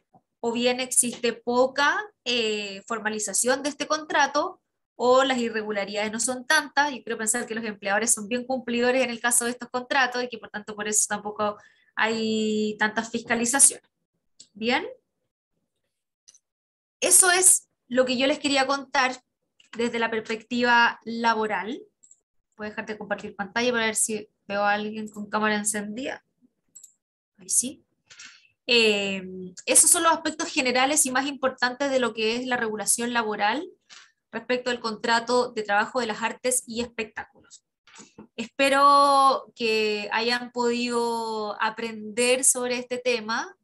o bien existe poca eh, formalización de este contrato o las irregularidades no son tantas. Yo quiero pensar que los empleadores son bien cumplidores en el caso de estos contratos y que por tanto por eso tampoco hay tantas fiscalizaciones. ¿Bien? Eso es lo que yo les quería contar desde la perspectiva laboral. Voy a dejar de compartir pantalla para ver si veo a alguien con cámara encendida. Ahí sí. Eh, esos son los aspectos generales y más importantes de lo que es la regulación laboral respecto al contrato de trabajo de las artes y espectáculos. Espero que hayan podido aprender sobre este tema.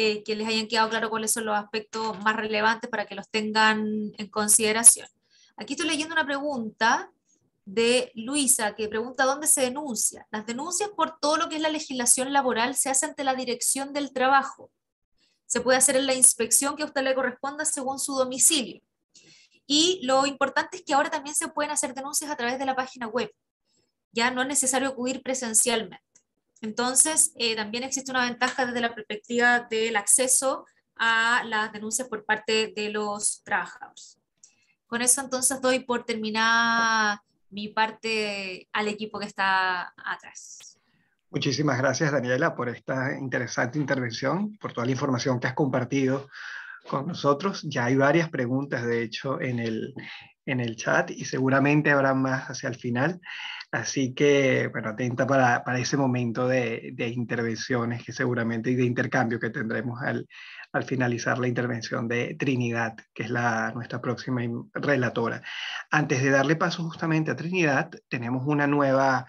Eh, que les hayan quedado claro cuáles son los aspectos más relevantes para que los tengan en consideración. Aquí estoy leyendo una pregunta de Luisa, que pregunta ¿dónde se denuncia? Las denuncias por todo lo que es la legislación laboral se hacen ante la Dirección del Trabajo. Se puede hacer en la inspección que a usted le corresponda según su domicilio. Y lo importante es que ahora también se pueden hacer denuncias a través de la página web. Ya no es necesario acudir presencialmente. Entonces, eh, también existe una ventaja desde la perspectiva del acceso a las denuncias por parte de los trabajadores. Con eso entonces doy por terminada mi parte al equipo que está atrás. Muchísimas gracias, Daniela, por esta interesante intervención, por toda la información que has compartido con nosotros. Ya hay varias preguntas, de hecho, en el, en el chat y seguramente habrá más hacia el final. Así que, bueno, atenta para, para ese momento de, de intervenciones que seguramente y de intercambio que tendremos al, al finalizar la intervención de Trinidad, que es la, nuestra próxima relatora. Antes de darle paso justamente a Trinidad, tenemos una nueva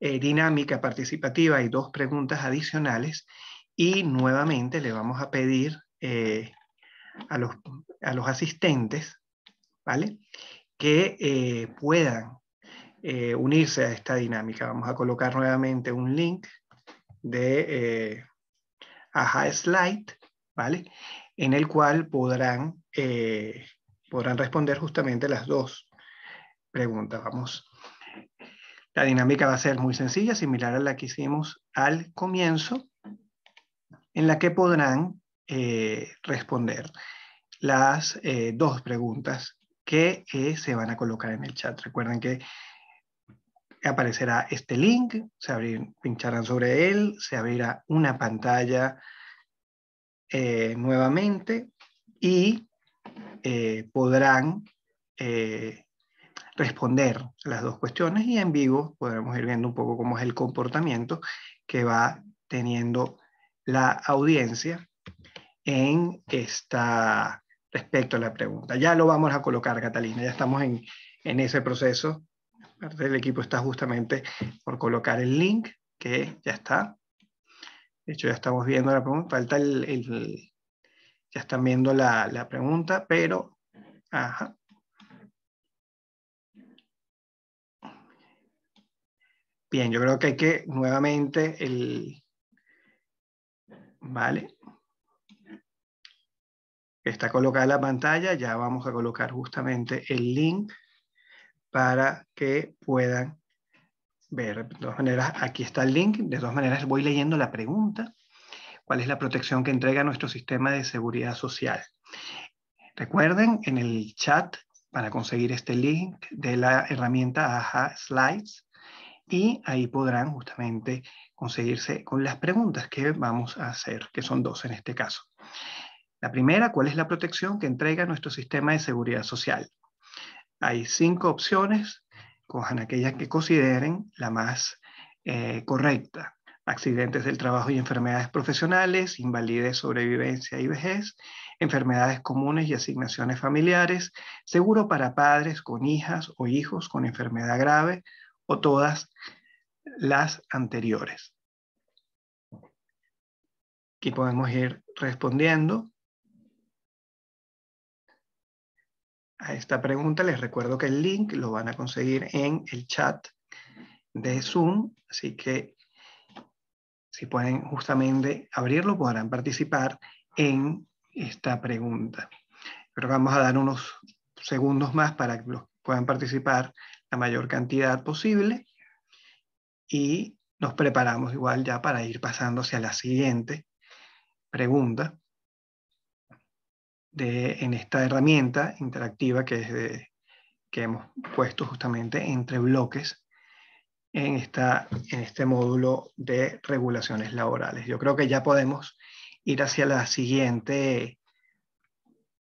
eh, dinámica participativa y dos preguntas adicionales y nuevamente le vamos a pedir eh, a, los, a los asistentes, ¿vale?, que eh, puedan Eh, unirse a esta dinámica. Vamos a colocar nuevamente un link de eh, AhaSlides, ¿vale?, en el cual podrán, eh, podrán responder justamente las dos preguntas. Vamos. La dinámica va a ser muy sencilla, similar a la que hicimos al comienzo, en la que podrán eh, responder las eh, dos preguntas que eh, se van a colocar en el chat. Recuerden que aparecerá este link, se abrirán, pincharán sobre él, se abrirá una pantalla eh, nuevamente y eh, podrán eh, responder las dos cuestiones y en vivo podremos ir viendo un poco cómo es el comportamiento que va teniendo la audiencia en esta respecto a la pregunta. Ya lo vamos a colocar, Catalina, ya estamos en, en ese proceso. El equipo está justamente por colocar el link, que ya está. De hecho, ya estamos viendo la pregunta. Falta el... el ya están viendo la, la pregunta, pero... Ajá. Bien, yo creo que hay que nuevamente el... Vale. Está colocada la pantalla. Ya vamos a colocar justamente el link para que puedan ver. De todas maneras, aquí está el link. De todas maneras, voy leyendo la pregunta. ¿Cuál es la protección que entrega nuestro sistema de seguridad social? Recuerden, en el chat, para conseguir este link de la herramienta AhaSlides, y ahí podrán justamente conseguirse con las preguntas que vamos a hacer, que son dos en este caso. La primera, ¿cuál es la protección que entrega nuestro sistema de seguridad social? Hay cinco opciones, cojan aquellas que consideren la más eh, correcta. accidentes del trabajo y enfermedades profesionales, invalidez, sobrevivencia y vejez, enfermedades comunes y asignaciones familiares, seguro para padres con hijas o hijos con enfermedad grave o todas las anteriores. Aquí podemos ir respondiendo a esta pregunta. Les recuerdo que el link lo van a conseguir en el chat de Zoom, así que si pueden justamente abrirlo, podrán participar en esta pregunta. Creo que vamos a dar unos segundos más para que puedan participar la mayor cantidad posible. Y nos preparamos igual ya para ir pasándose a la siguiente pregunta de, en esta herramienta interactiva que, es de, que hemos puesto justamente entre bloques. En, esta, en este módulo de regulaciones laborales. Yo creo que ya podemos ir hacia la siguiente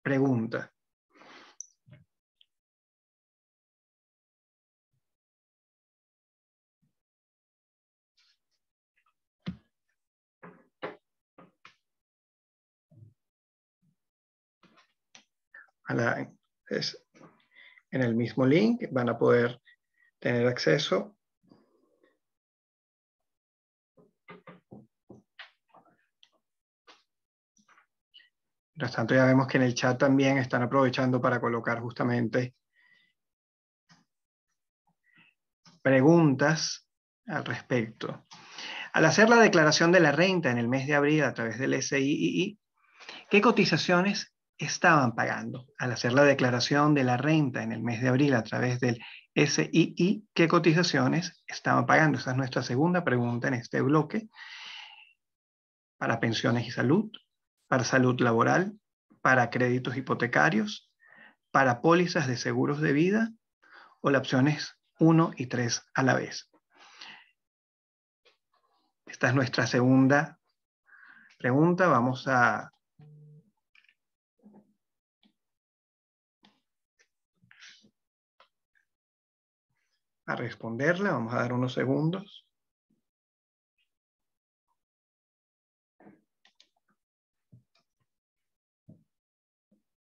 pregunta. Ojalá es en el mismo link van a poder tener acceso . Mientras tanto, ya vemos que en el chat también están aprovechando para colocar justamente preguntas al respecto. Al hacer la declaración de la renta en el mes de abril a través del S I I I, ¿qué cotizaciones estaban pagando? Al hacer la declaración de la renta en el mes de abril a través del S I I I, ¿qué cotizaciones estaban pagando? Esa es nuestra segunda pregunta en este bloque. Para pensiones y salud, para salud laboral, para créditos hipotecarios, para pólizas de seguros de vida o las opciones uno y tres a la vez. Esta es nuestra segunda pregunta. Vamos a a responderla. Vamos a dar unos segundos.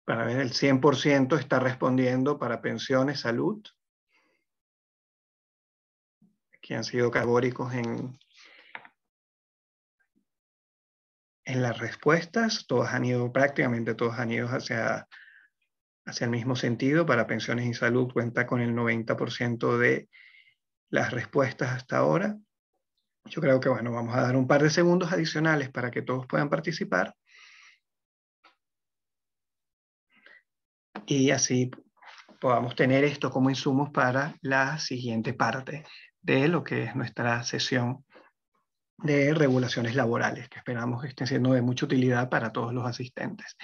Para ver, el cien por ciento está respondiendo para pensiones, salud. Aquí han sido categóricos en, en las respuestas. Todas han ido, prácticamente todas han ido hacia, hacia el mismo sentido. Para pensiones y salud cuenta con el noventa por ciento de las respuestas hasta ahora. Yo creo que, bueno, vamos a dar un par de segundos adicionales para que todos puedan participar. Y así podamos tener esto como insumos para la siguiente parte de lo que es nuestra sesión de regulaciones laborales, que esperamos que esté siendo de mucha utilidad para todos los asistentes.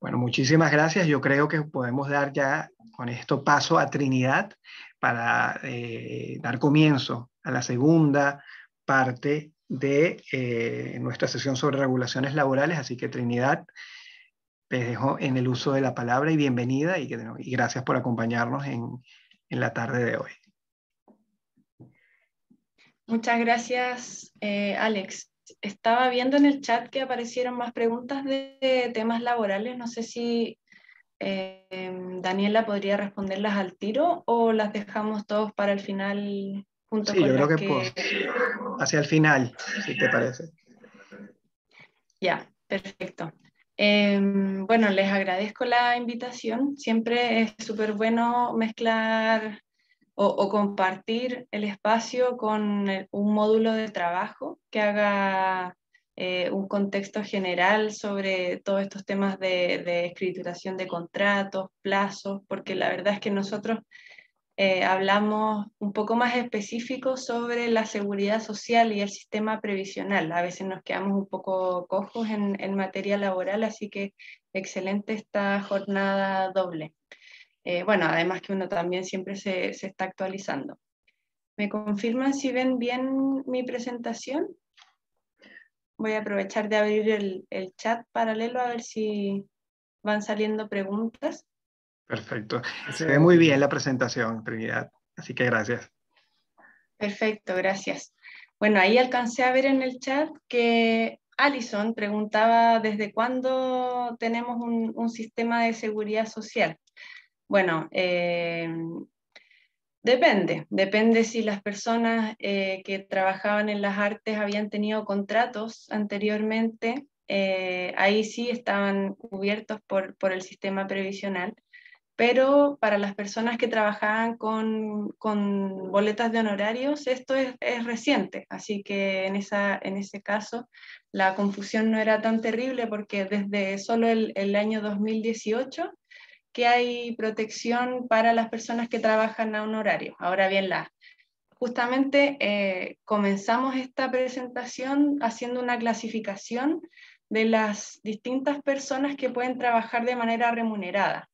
Bueno, muchísimas gracias. Yo creo que podemos dar ya con esto paso a Trinidad para eh, dar comienzo a la segunda parte de eh, nuestra sesión sobre regulaciones laborales. Así que Trinidad, les dejo en el uso de la palabra y bienvenida y, y gracias por acompañarnos en, en la tarde de hoy. Muchas gracias, eh, Alex. Estaba viendo en el chat que aparecieron más preguntas de, de temas laborales. No sé si eh, Daniela podría responderlas al tiro o las dejamos todos para el final. Junto sí, con yo creo que, que... Pues, hacia el final, si te parece. Ya, perfecto. Eh, bueno, les agradezco la invitación. Siempre es súper bueno mezclar o, o compartir el espacio con el, un módulo de trabajo que haga eh, un contexto general sobre todos estos temas de, de escrituración de contratos, plazos, porque la verdad es que nosotros eh, hablamos un poco más específico sobre la seguridad social y el sistema previsional. A veces nos quedamos un poco cojos en, en materia laboral, así que excelente esta jornada doble. Eh, bueno, además que uno también siempre se, se está actualizando. ¿Me confirman si ven bien mi presentación? Voy a aprovechar de abrir el, el chat paralelo a ver si van saliendo preguntas. Perfecto. Se ve muy bien la presentación, Trinidad. Así que gracias. Perfecto, gracias. Bueno, ahí alcancé a ver en el chat que Alison preguntaba desde cuándo tenemos un, un sistema de seguridad social. Bueno, eh, depende, depende si las personas eh, que trabajaban en las artes habían tenido contratos anteriormente, eh, ahí sí estaban cubiertos por, por el sistema previsional, pero para las personas que trabajaban con, con boletas de honorarios, esto es, es reciente, así que en, esa, en ese caso la confusión no era tan terrible porque desde solo el, el año dos mil dieciocho que hay protección para las personas que trabajan a honorarios. Ahora bien, la, justamente eh, comenzamos esta presentación haciendo una clasificación de las distintas personas que pueden trabajar de manera remunerada.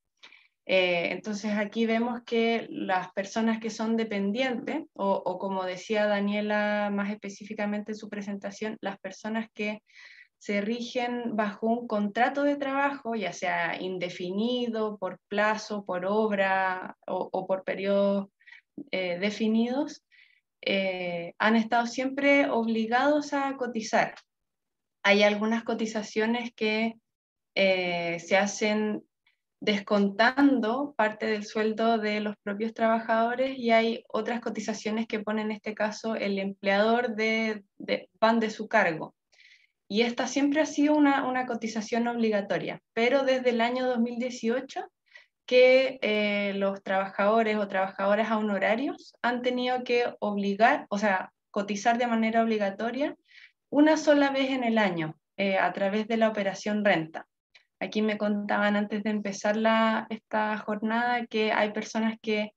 Eh, entonces aquí vemos que las personas que son dependientes, o, o como decía Daniela más específicamente en su presentación, las personas que se rigen bajo un contrato de trabajo, ya sea indefinido, por plazo, por obra o, o por periodos eh, definidos, eh, han estado siempre obligados a cotizar. Hay algunas cotizaciones que eh, se hacen descontando parte del sueldo de los propios trabajadores y hay otras cotizaciones que pone en este caso el empleador de, de, van de su cargo. Y esta siempre ha sido una, una cotización obligatoria, pero desde el año dos mil dieciocho que eh, los trabajadores o trabajadoras a honorarios han tenido que obligar, o sea, cotizar de manera obligatoria una sola vez en el año eh, a través de la operación renta. Aquí me contaban antes de empezar la, esta jornada que hay personas que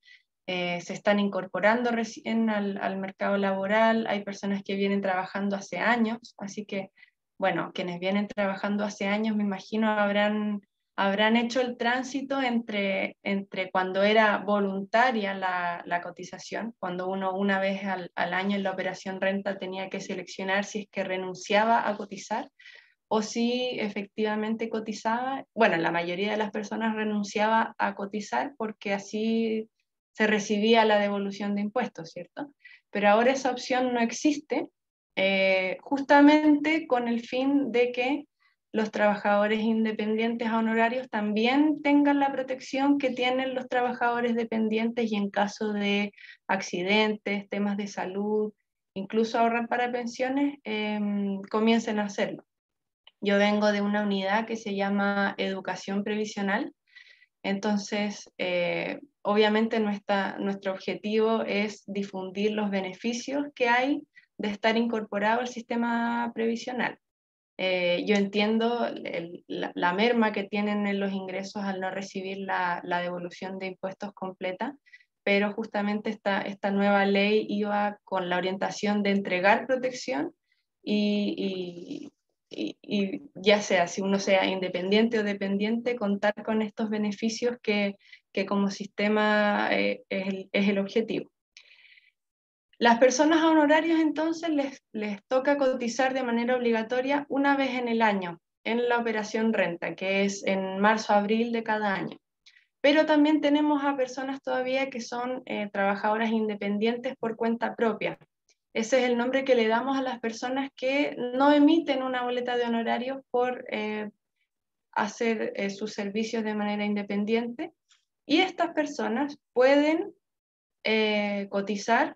eh, se están incorporando recién al, al mercado laboral, hay personas que vienen trabajando hace años, así que, bueno, quienes vienen trabajando hace años, me imagino, habrán, habrán hecho el tránsito entre, entre cuando era voluntaria la, la cotización, cuando uno una vez al, al año en la operación renta tenía que seleccionar si es que renunciaba a cotizar, o si efectivamente cotizaba. Bueno, la mayoría de las personas renunciaba a cotizar porque así se recibía la devolución de impuestos, ¿cierto? Pero ahora esa opción no existe, eh, justamente con el fin de que los trabajadores independientes a honorarios también tengan la protección que tienen los trabajadores dependientes y en caso de accidentes, temas de salud, incluso ahorrar para pensiones, eh, comiencen a hacerlo. Yo vengo de una unidad que se llama Educación Previsional, entonces eh, obviamente nuestra, nuestro objetivo es difundir los beneficios que hay de estar incorporado al sistema previsional. Eh, yo entiendo el, la, la merma que tienen en los ingresos al no recibir la, la devolución de impuestos completa, pero justamente esta, esta nueva ley iba con la orientación de entregar protección y... y Y, y ya sea, si uno sea independiente o dependiente, contar con estos beneficios que, que como sistema eh, es, el, es el objetivo. Las personas a honorarios entonces les, les toca cotizar de manera obligatoria una vez en el año, en la operación renta, que es en marzo-abril de cada año. Pero también tenemos a personas todavía que son eh, trabajadoras independientes por cuenta propia. Ese es el nombre que le damos a las personas que no emiten una boleta de honorarios por eh, hacer eh, sus servicios de manera independiente. Y estas personas pueden eh, cotizar,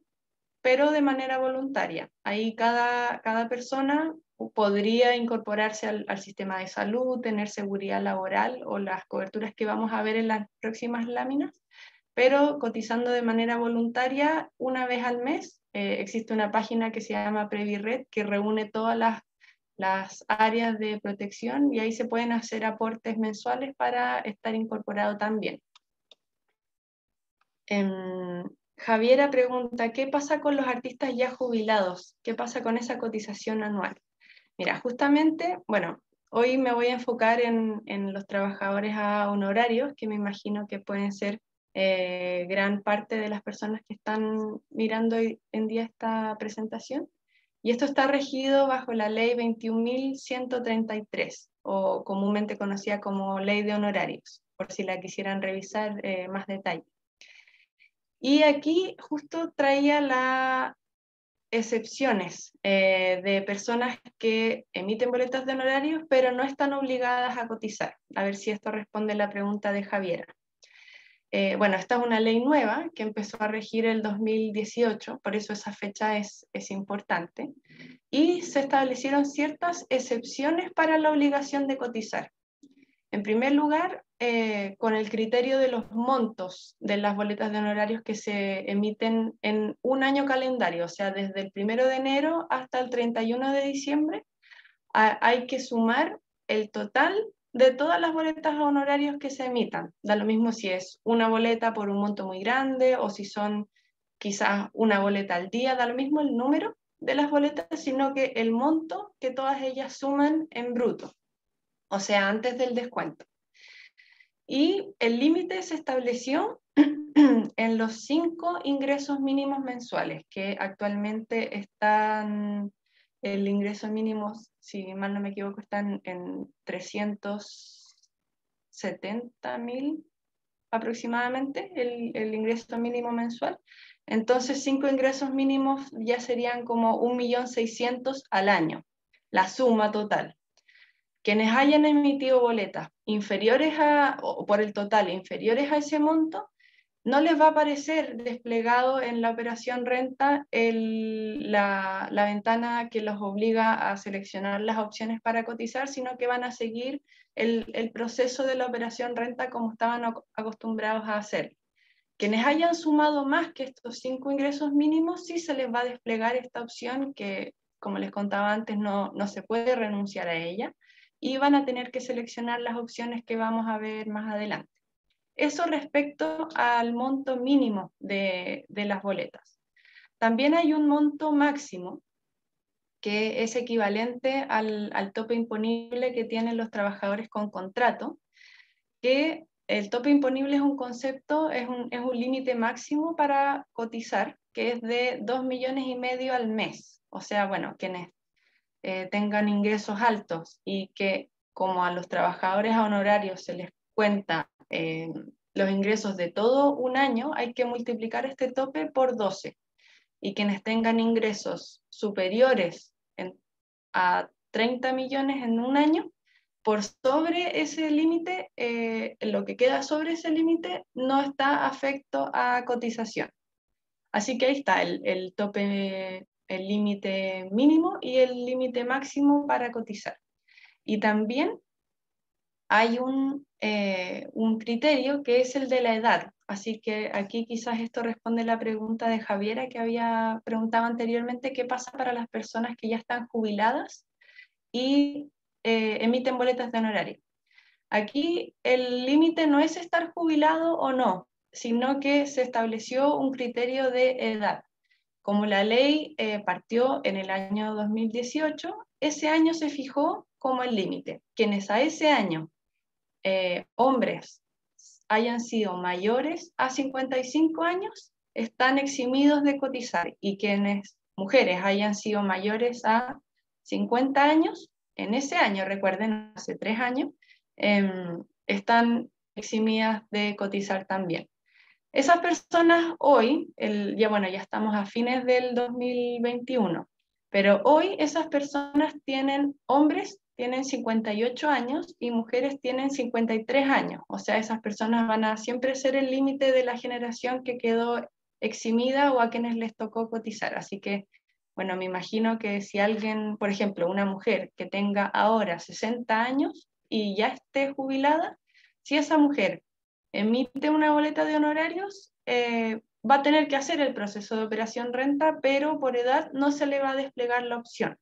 pero de manera voluntaria. Ahí cada, cada persona podría incorporarse al, al sistema de salud, tener seguridad laboral o las coberturas que vamos a ver en las próximas láminas, pero cotizando de manera voluntaria una vez al mes. Eh, existe una página que se llama PreviRed que reúne todas las, las áreas de protección y ahí se pueden hacer aportes mensuales para estar incorporado también. Eh, Javiera pregunta, ¿qué pasa con los artistas ya jubilados? ¿Qué pasa con esa cotización anual? Mira, justamente, bueno, hoy me voy a enfocar en, en los trabajadores a honorarios, que me imagino que pueden ser Eh, gran parte de las personas que están mirando hoy en día esta presentación, y esto está regido bajo la ley veintiún mil ciento treinta y tres, o comúnmente conocida como ley de honorarios, por si la quisieran revisar eh, más detalle. Y aquí justo traía la, excepciones eh, de personas que emiten boletas de honorarios pero no están obligadas a cotizar. A ver si esto responde a la pregunta de Javiera. Eh, bueno, esta es una ley nueva que empezó a regir el dos mil dieciocho, por eso esa fecha es, es importante, y se establecieron ciertas excepciones para la obligación de cotizar. En primer lugar, eh, con el criterio de los montos de las boletas de honorarios que se emiten en un año calendario, o sea, desde el primero de enero hasta el treinta y uno de diciembre, a, hay que sumar el total de todas las boletas de honorarios que se emitan. Da lo mismo si es una boleta por un monto muy grande o si son quizás una boleta al día, da lo mismo el número de las boletas, sino que el monto que todas ellas suman en bruto. O sea, antes del descuento. Y el límite se estableció en los cinco ingresos mínimos mensuales, que actualmente están, el ingreso mínimo, si mal no me equivoco, están en trescientos setenta mil aproximadamente, el, el ingreso mínimo mensual. Entonces, cinco ingresos mínimos ya serían como un millón seiscientos mil al año, la suma total. Quienes hayan emitido boletas inferiores a, o por el total inferiores a ese monto, no les va a aparecer desplegado en la operación renta el, la, la ventana que los obliga a seleccionar las opciones para cotizar, sino que van a seguir el, el proceso de la operación renta como estaban acostumbrados a hacer. Quienes hayan sumado más que estos cinco ingresos mínimos, sí se les va a desplegar esta opción que, como les contaba antes, no, no se puede renunciar a ella, y van a tener que seleccionar las opciones que vamos a ver más adelante. Eso respecto al monto mínimo de, de las boletas. También hay un monto máximo que es equivalente al, al tope imponible que tienen los trabajadores con contrato, que el tope imponible es un concepto, es un, es un límite máximo para cotizar, que es de dos millones y medio al mes. O sea, bueno, quienes Eh, tengan ingresos altos y que como a los trabajadores a honorarios se les cuenta eh, los ingresos de todo un año, hay que multiplicar este tope por doce. Y quienes tengan ingresos superiores en, a treinta millones en un año, por sobre ese límite, eh, lo que queda sobre ese límite no está afecto a cotización. Así que ahí está el, el tope, el límite mínimo y el límite máximo para cotizar. Y también hay un, eh, un criterio que es el de la edad, así que aquí quizás esto responde a la pregunta de Javiera que había preguntado anteriormente, ¿qué pasa para las personas que ya están jubiladas y eh, emiten boletas de honorario? Aquí el límite no es estar jubilado o no, sino que se estableció un criterio de edad. Como la ley eh, partió en el año dos mil dieciocho, ese año se fijó como el límite. Quienes a ese año, eh, hombres, hayan sido mayores a cincuenta y cinco años, están eximidos de cotizar. Y quienes, mujeres, hayan sido mayores a cincuenta años, en ese año, recuerden, hace tres años, eh, están eximidas de cotizar también. Esas personas hoy, el, ya bueno, ya estamos a fines del dos mil veintiuno, pero hoy esas personas tienen, hombres tienen cincuenta y ocho años y mujeres tienen cincuenta y tres años, o sea, esas personas van a siempre ser el límite de la generación que quedó eximida o a quienes les tocó cotizar, así que, bueno, me imagino que si alguien, por ejemplo, una mujer que tenga ahora sesenta años y ya esté jubilada, si esa mujer emite una boleta de honorarios, eh, va a tener que hacer el proceso de operación renta, pero por edad no se le va a desplegar la opción.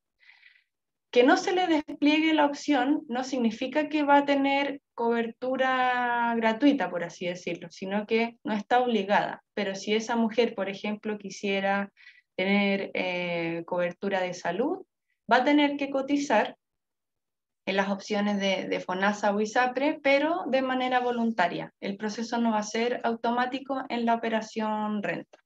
Que no se le despliegue la opción no significa que va a tener cobertura gratuita, por así decirlo, sino que no está obligada. Pero si esa mujer, por ejemplo, quisiera tener eh, cobertura de salud, va a tener que cotizar en las opciones de, de FONASA o ISAPRE, pero de manera voluntaria. El proceso no va a ser automático en la operación renta.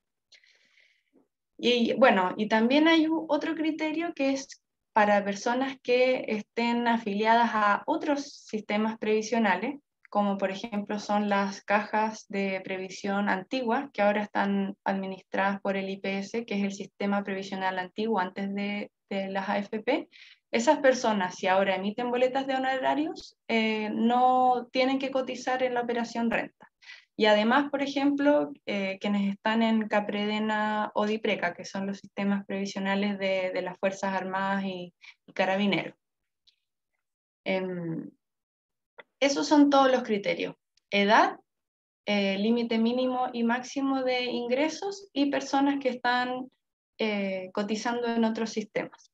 Y bueno, y también hay otro criterio que es para personas que estén afiliadas a otros sistemas previsionales, como por ejemplo son las cajas de previsión antiguas, que ahora están administradas por el I P S, que es el sistema previsional antiguo antes de, de las A F P. Esas personas, si ahora emiten boletas de honorarios, eh, no tienen que cotizar en la operación renta. Y además, por ejemplo, eh, quienes están en Capredena o Dipreca, que son los sistemas previsionales de, de las Fuerzas Armadas y, y Carabineros. Eh, esos son todos los criterios. Edad, eh, límite mínimo y máximo de ingresos y personas que están eh, cotizando en otros sistemas.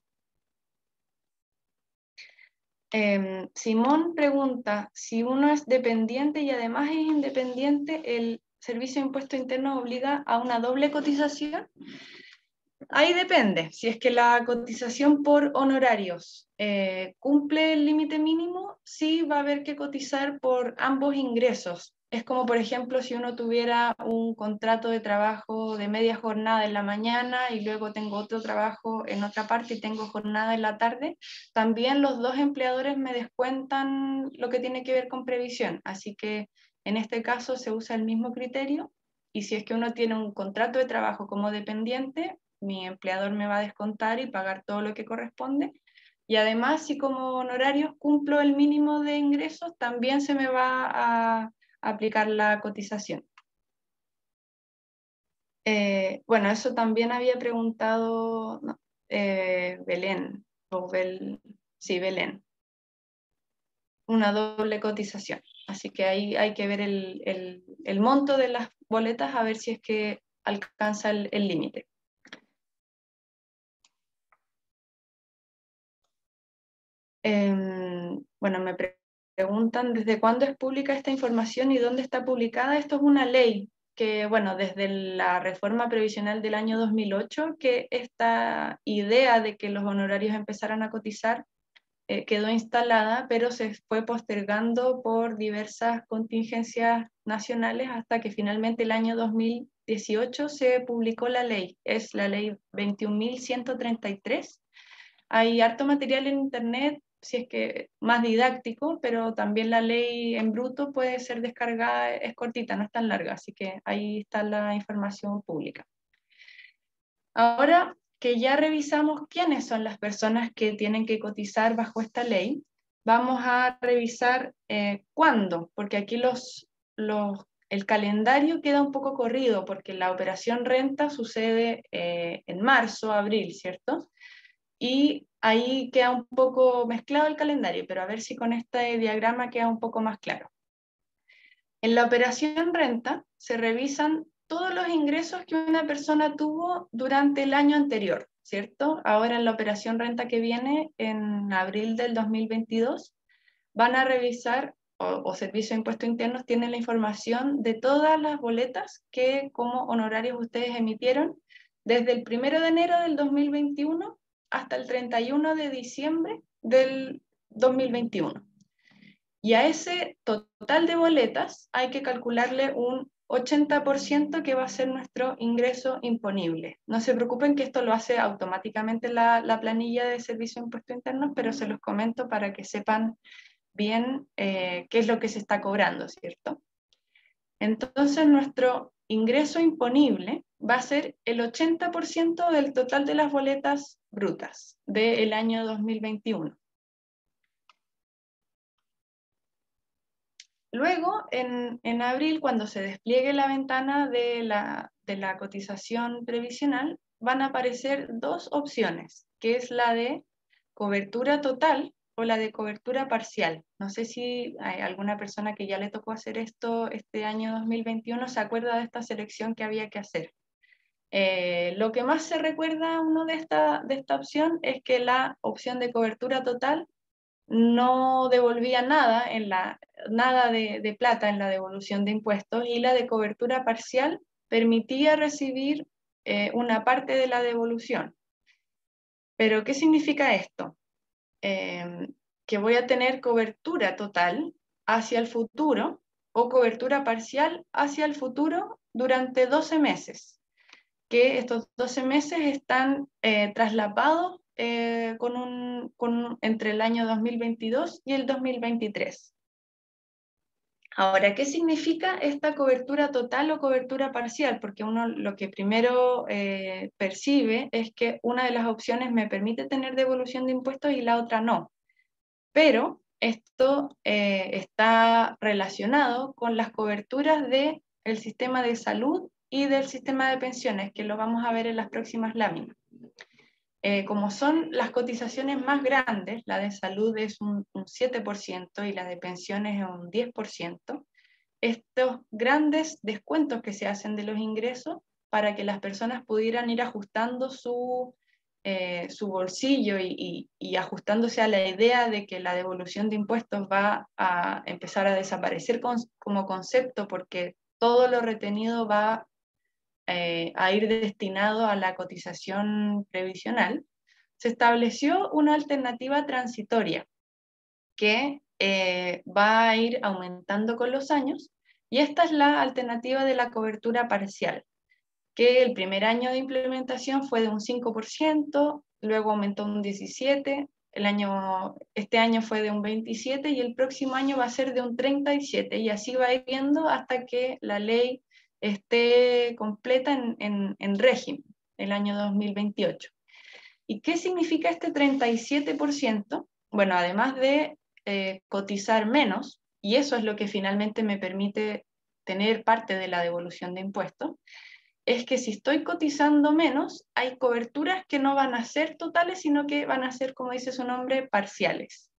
Eh, Simón pregunta, si uno es dependiente y además es independiente, ¿el Servicio de Impuestos Internos obliga a una doble cotización? Ahí depende, si es que la cotización por honorarios eh, cumple el límite mínimo, sí va a haber que cotizar por ambos ingresos. Es como por ejemplo si uno tuviera un contrato de trabajo de media jornada en la mañana y luego tengo otro trabajo en otra parte y tengo jornada en la tarde, también los dos empleadores me descuentan lo que tiene que ver con previsión, así que en este caso se usa el mismo criterio y si es que uno tiene un contrato de trabajo como dependiente, mi empleador me va a descontar y pagar todo lo que corresponde. Y además, si como honorarios cumplo el mínimo de ingresos, también se me va a aplicar la cotización. Eh, bueno, eso también había preguntado no, eh, Belén, o Bel, sí, Belén. Una doble cotización. Así que ahí hay que ver el, el, el monto de las boletas a ver si es que alcanza el límite. Eh, bueno, me pre preguntan desde cuándo es pública esta información y dónde está publicada. Esto es una ley que, bueno, desde la reforma previsional del año dos mil ocho, que esta idea de que los honorarios empezaran a cotizar eh, quedó instalada, pero se fue postergando por diversas contingencias nacionales hasta que finalmente el año dos mil dieciocho se publicó la ley. Es la ley veintiún mil ciento treinta y tres. Hay harto material en internet, si es que más didáctico, pero también la ley en bruto puede ser descargada, es cortita, no es tan larga, así que ahí está la información pública. Ahora que ya revisamos quiénes son las personas que tienen que cotizar bajo esta ley, vamos a revisar eh, cuándo, porque aquí los, los, el calendario queda un poco corrido, porque la operación renta sucede eh, en marzo, abril, ¿cierto? Y ahí queda un poco mezclado el calendario, pero a ver si con este diagrama queda un poco más claro. En la operación renta se revisan todos los ingresos que una persona tuvo durante el año anterior, ¿cierto? Ahora en la operación renta que viene en abril del dos mil veintidós van a revisar, o, o Servicio de Impuestos Internos tienen la información de todas las boletas que como honorarios ustedes emitieron desde el primero de enero del dos mil veintiuno hasta el treinta y uno de diciembre del dos mil veintiuno. Y a ese total de boletas hay que calcularle un ochenta por ciento que va a ser nuestro ingreso imponible. No se preocupen que esto lo hace automáticamente la, la planilla de Servicio de Impuestos Internos, pero se los comento para que sepan bien eh, qué es lo que se está cobrando, ¿cierto? Entonces nuestro ingreso imponible va a ser el ochenta por ciento del total de las boletas brutas del año dos mil veintiuno. Luego, en, en abril, cuando se despliegue la ventana de la, de la cotización previsional, van a aparecer dos opciones, que es la de cobertura total o la de cobertura parcial. No sé si hay alguna persona que ya le tocó hacer esto este año dos mil veintiuno se acuerda de esta selección que había que hacer. Eh, lo que más se recuerda a uno de esta, de esta opción es que la opción de cobertura total no devolvía nada, en la, nada de, de plata en la devolución de impuestos, y la de cobertura parcial permitía recibir eh, una parte de la devolución. ¿Pero qué significa esto? Eh, que voy a tener cobertura total hacia el futuro o cobertura parcial hacia el futuro durante doce meses. Que estos doce meses están eh, traslapados eh, con un, con, entre el año dos mil veintidós y el dos mil veintitrés. Ahora, ¿qué significa esta cobertura total o cobertura parcial? Porque uno lo que primero eh, percibe es que una de las opciones me permite tener devolución de impuestos y la otra no. Pero esto eh, está relacionado con las coberturas del sistema de salud y del sistema de pensiones, que lo vamos a ver en las próximas láminas. Eh, como son las cotizaciones más grandes, la de salud es un, un siete por ciento y la de pensiones es un diez por ciento, estos grandes descuentos que se hacen de los ingresos para que las personas pudieran ir ajustando su, eh, su bolsillo y, y, y ajustándose a la idea de que la devolución de impuestos va a empezar a desaparecer con, como concepto, porque todo lo retenido va a Eh, a ir destinado a la cotización previsional, se estableció una alternativa transitoria que eh, va a ir aumentando con los años, y esta es la alternativa de la cobertura parcial, que el primer año de implementación fue de un cinco por ciento, luego aumentó un diecisiete por ciento, el año, este año fue de un veintisiete por ciento y el próximo año va a ser de un treinta y siete por ciento, y así va yendo hasta que la ley esté completa en, en, en régimen el año dos mil veintiocho. ¿Y qué significa este treinta y siete por ciento? Bueno, además de eh, cotizar menos, y eso es lo que finalmente me permite tener parte de la devolución de impuestos, es que si estoy cotizando menos, hay coberturas que no van a ser totales, sino que van a ser, como dice su nombre, parciales.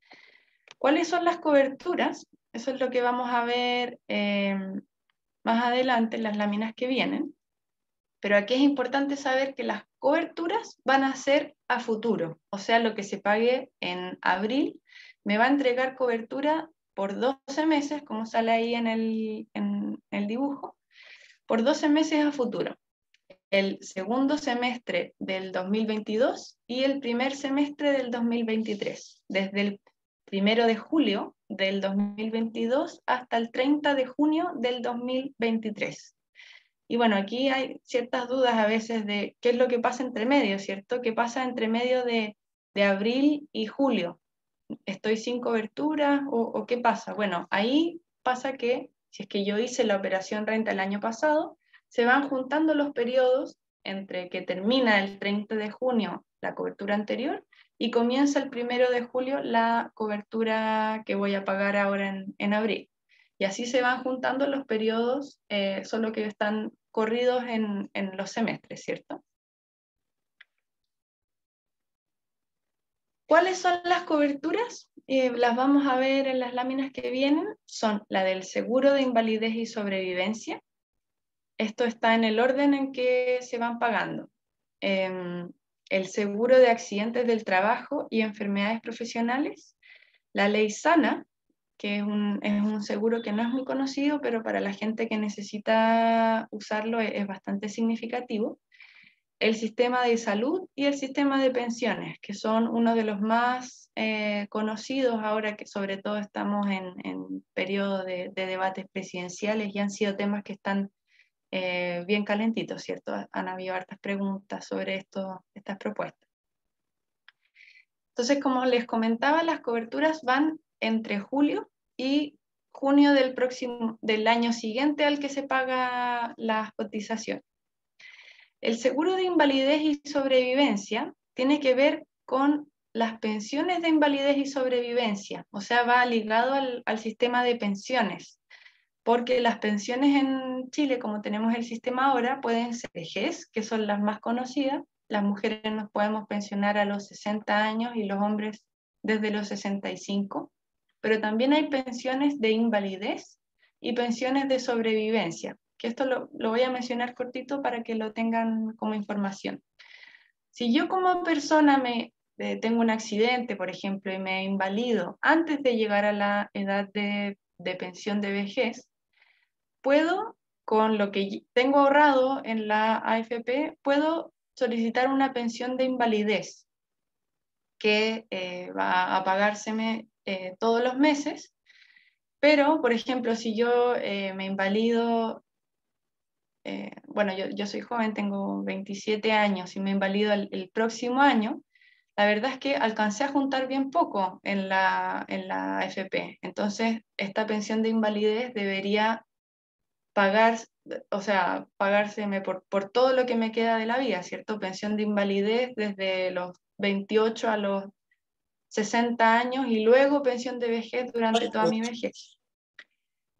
¿Cuáles son las coberturas? Eso es lo que vamos a ver eh, más adelante en las láminas que vienen, pero aquí es importante saber que las coberturas van a ser a futuro, o sea, lo que se pague en abril me va a entregar cobertura por doce meses, como sale ahí en el, en el dibujo, por doce meses a futuro, el segundo semestre del dos mil veintidós y el primer semestre del dos mil veintitrés, desde el primero de julio del dos mil veintidós hasta el treinta de junio del dos mil veintitrés. Y bueno, aquí hay ciertas dudas a veces de qué es lo que pasa entre medio, ¿cierto? ¿Qué pasa entre medio de, de abril y julio? ¿Estoy sin cobertura o, o qué pasa? Bueno, ahí pasa que si es que yo hice la operación renta el año pasado, se van juntando los periodos entre que termina el treinta de junio la cobertura anterior y comienza el primero de julio la cobertura que voy a pagar ahora en, en abril. Y así se van juntando los periodos, eh, solo que están corridos en, en los semestres, ¿cierto? ¿Cuáles son las coberturas? Eh, las vamos a ver en las láminas que vienen. Son la del seguro de invalidez y sobrevivencia. Esto está en el orden en que se van pagando. Eh, el seguro de accidentes del trabajo y enfermedades profesionales, la ley SANA, que es un, es un seguro que no es muy conocido, pero para la gente que necesita usarlo es, es bastante significativo, el sistema de salud y el sistema de pensiones, que son uno de los más eh, conocidos ahora que sobre todo estamos en, en periodo de, de debates presidenciales y han sido temas que están Eh, bien calentito, ¿cierto? Han habido hartas preguntas sobre esto, estas propuestas. Entonces, como les comentaba, las coberturas van entre julio y junio del, próximo, del año siguiente al que se paga las cotizaciones. El seguro de invalidez y sobrevivencia tiene que ver con las pensiones de invalidez y sobrevivencia, o sea, va ligado al, al sistema de pensiones, porque las pensiones en Chile, como tenemos el sistema ahora, pueden ser vejez, que son las más conocidas. Las mujeres nos podemos pensionar a los sesenta años y los hombres desde los sesenta y cinco, pero también hay pensiones de invalidez y pensiones de sobrevivencia, que esto lo, lo voy a mencionar cortito para que lo tengan como información. Si yo como persona me, eh, tengo un accidente, por ejemplo, y me invalido antes de llegar a la edad de, de pensión de vejez, puedo, con lo que tengo ahorrado en la A F P, puedo solicitar una pensión de invalidez que eh, va a pagárseme eh, todos los meses, pero, por ejemplo, si yo eh, me invalido, eh, bueno, yo, yo soy joven, tengo veintisiete años, y me invalido el, el próximo año, la verdad es que alcancé a juntar bien poco en la, en la A F P. Entonces, esta pensión de invalidez debería pagar, o sea, pagárseme por, por todo lo que me queda de la vida, ¿cierto? Pensión de invalidez desde los veintiocho a los sesenta años y luego pensión de vejez durante toda mi vejez.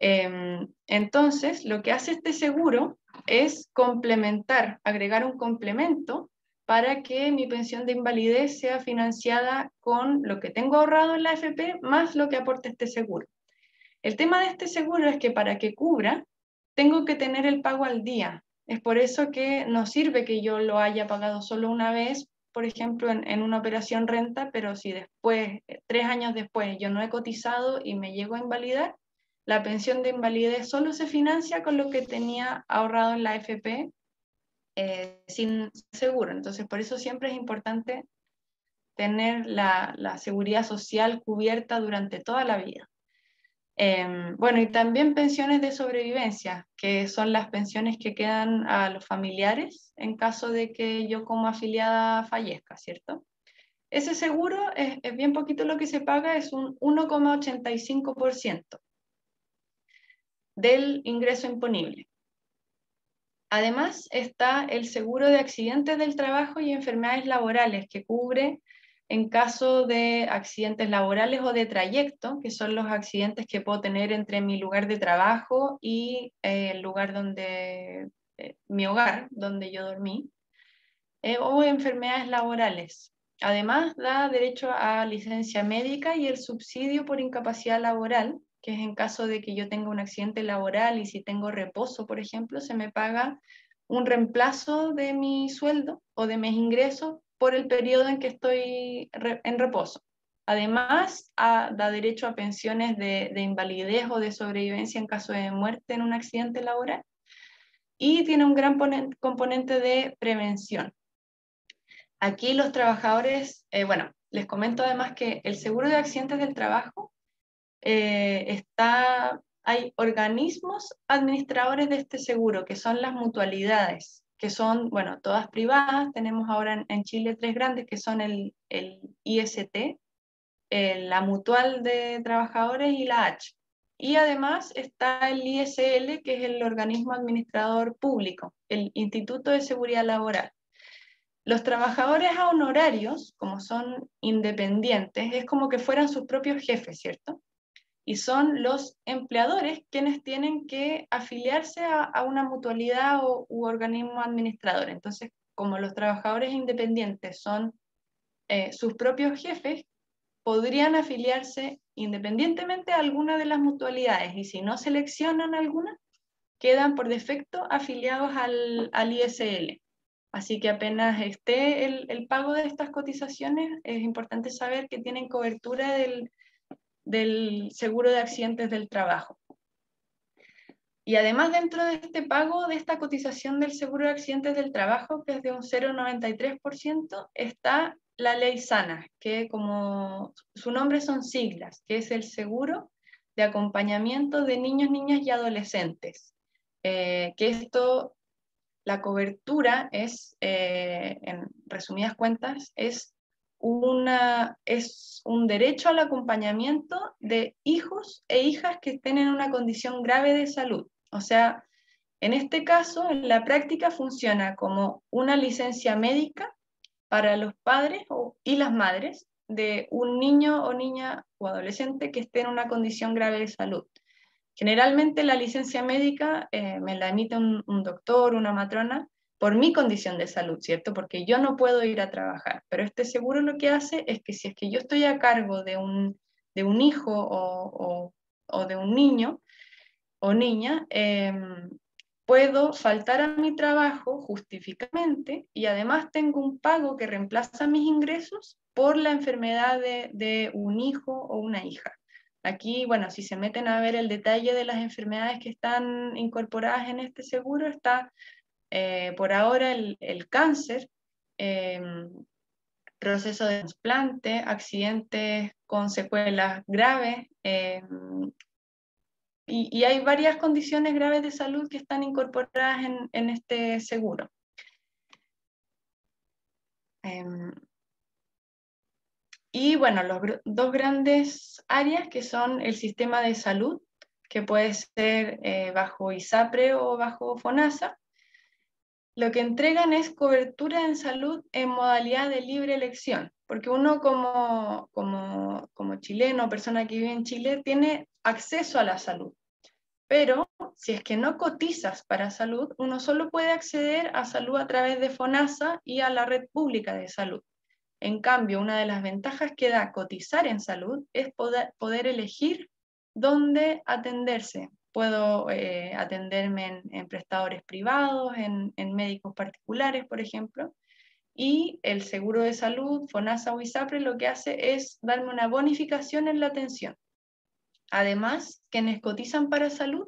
Eh, entonces, lo que hace este seguro es complementar, agregar un complemento para que mi pensión de invalidez sea financiada con lo que tengo ahorrado en la A F P más lo que aporte este seguro. El tema de este seguro es que para que cubra, tengo que tener el pago al día. Es por eso que no sirve que yo lo haya pagado solo una vez, por ejemplo, en, en una operación renta, pero si después, tres años después, yo no he cotizado y me llego a invalidar, la pensión de invalidez solo se financia con lo que tenía ahorrado en la A F P, Eh, sin seguro. Entonces, por eso siempre es importante tener la, la seguridad social cubierta durante toda la vida. Eh, bueno, y también pensiones de sobrevivencia, que son las pensiones que quedan a los familiares en caso de que yo como afiliada fallezca, ¿cierto? Ese seguro es, es bien poquito lo que se paga, es un uno coma ochenta y cinco por ciento del ingreso imponible. Además está el seguro de accidentes del trabajo y enfermedades laborales, que cubre en caso de accidentes laborales o de trayecto, que son los accidentes que puedo tener entre mi lugar de trabajo y eh, el lugar donde, eh, mi hogar, donde yo dormí, eh, o enfermedades laborales. Además da derecho a licencia médica y el subsidio por incapacidad laboral, que es en caso de que yo tenga un accidente laboral y si tengo reposo, por ejemplo, se me paga un reemplazo de mi sueldo o de mis ingresos por el periodo en que estoy re- en reposo. Además, a, da derecho a pensiones de, de invalidez o de sobrevivencia en caso de muerte en un accidente laboral y tiene un gran componente de prevención. Aquí los trabajadores, eh, bueno, les comento además que el seguro de accidentes del trabajo Eh, está, hay organismos administradores de este seguro, que son las mutualidades, que son, bueno, todas privadas. Tenemos ahora en, en Chile tres grandes, que son el, el I S T, eh, la Mutual de Trabajadores y la H. Y además está el I S L, que es el organismo administrador público, el Instituto de Seguridad Laboral. Los trabajadores a honorarios, como son independientes, es como que fueran sus propios jefes, ¿cierto? Y son los empleadores quienes tienen que afiliarse a, a una mutualidad o, u organismo administrador. Entonces, como los trabajadores independientes son eh, sus propios jefes, podrían afiliarse independientemente a alguna de las mutualidades, y si no seleccionan alguna, quedan por defecto afiliados al, al I S L. Así que apenas esté el, el pago de estas cotizaciones, es importante saber que tienen cobertura del... del seguro de accidentes del trabajo. Y además dentro de este pago, de esta cotización del seguro de accidentes del trabajo, que es de un cero coma noventa y tres por ciento, está la ley SANA, que como su nombre son siglas, que es el seguro de acompañamiento de niños, niñas y adolescentes. Eh, que esto, la cobertura es, eh, en resumidas cuentas, es Una, es un derecho al acompañamiento de hijos e hijas que estén en una condición grave de salud. O sea, en este caso, en la práctica funciona como una licencia médica para los padres o, y las madres de un niño o niña o adolescente que esté en una condición grave de salud. Generalmente la licencia médica eh, me la emite un, un doctor, una matrona, por mi condición de salud, ¿cierto? Porque yo no puedo ir a trabajar, pero este seguro lo que hace es que si es que yo estoy a cargo de un, de un hijo o, o, o de un niño o niña, eh, puedo faltar a mi trabajo justificadamente y además tengo un pago que reemplaza mis ingresos por la enfermedad de, de un hijo o una hija. Aquí, bueno, si se meten a ver el detalle de las enfermedades que están incorporadas en este seguro, está... Eh, por ahora el, el cáncer, eh, proceso de trasplante, accidentes con secuelas graves, eh, y, y hay varias condiciones graves de salud que están incorporadas en, en este seguro. Eh, Y bueno, los dos grandes áreas que son el sistema de salud, que puede ser eh, bajo ISAPRE o bajo FONASA, lo que entregan es cobertura en salud en modalidad de libre elección, porque uno como, como, como chileno, persona que vive en Chile, tiene acceso a la salud, pero si es que no cotizas para salud, uno solo puede acceder a salud a través de FONASA y a la red pública de salud. En cambio, una de las ventajas que da cotizar en salud es poder, poder elegir dónde atenderse. Puedo eh, atenderme en, en prestadores privados, en, en médicos particulares, por ejemplo, y el seguro de salud, FONASA o ISAPRE, lo que hace es darme una bonificación en la atención. Además, quienes cotizan para salud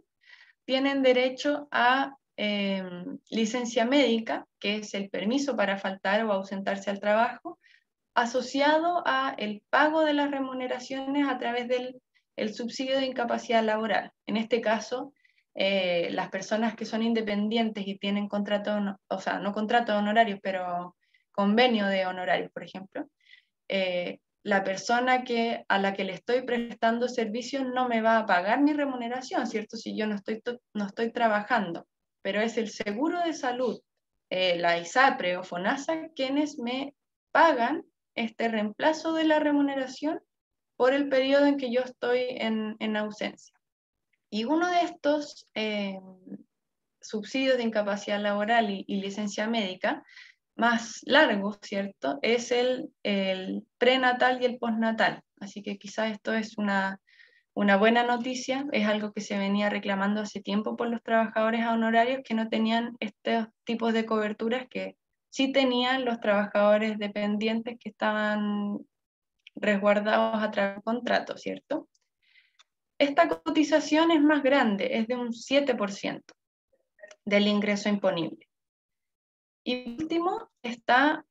tienen derecho a eh, licencia médica, que es el permiso para faltar o ausentarse al trabajo, asociado al pago de las remuneraciones a través del el subsidio de incapacidad laboral. En este caso, eh, las personas que son independientes y tienen contrato, no, o sea, no contrato de honorarios, pero convenio de honorarios, por ejemplo, eh, la persona que, a la que le estoy prestando servicios no me va a pagar mi remuneración, ¿cierto? Si yo no estoy, no estoy trabajando, pero es el seguro de salud, eh, la ISAPRE o FONASA, quienes me pagan este reemplazo de la remuneración por el periodo en que yo estoy en, en ausencia. Y uno de estos eh, subsidios de incapacidad laboral y, y licencia médica, más largo, ¿cierto?, es el, el prenatal y el postnatal. Así que quizás esto es una, una buena noticia, es algo que se venía reclamando hace tiempo por los trabajadores a honorarios que no tenían estos tipos de coberturas que sí tenían los trabajadores dependientes que estaban resguardados a través de contrato, ¿cierto? Esta cotización es más grande, es de un siete por ciento del ingreso imponible. Y último está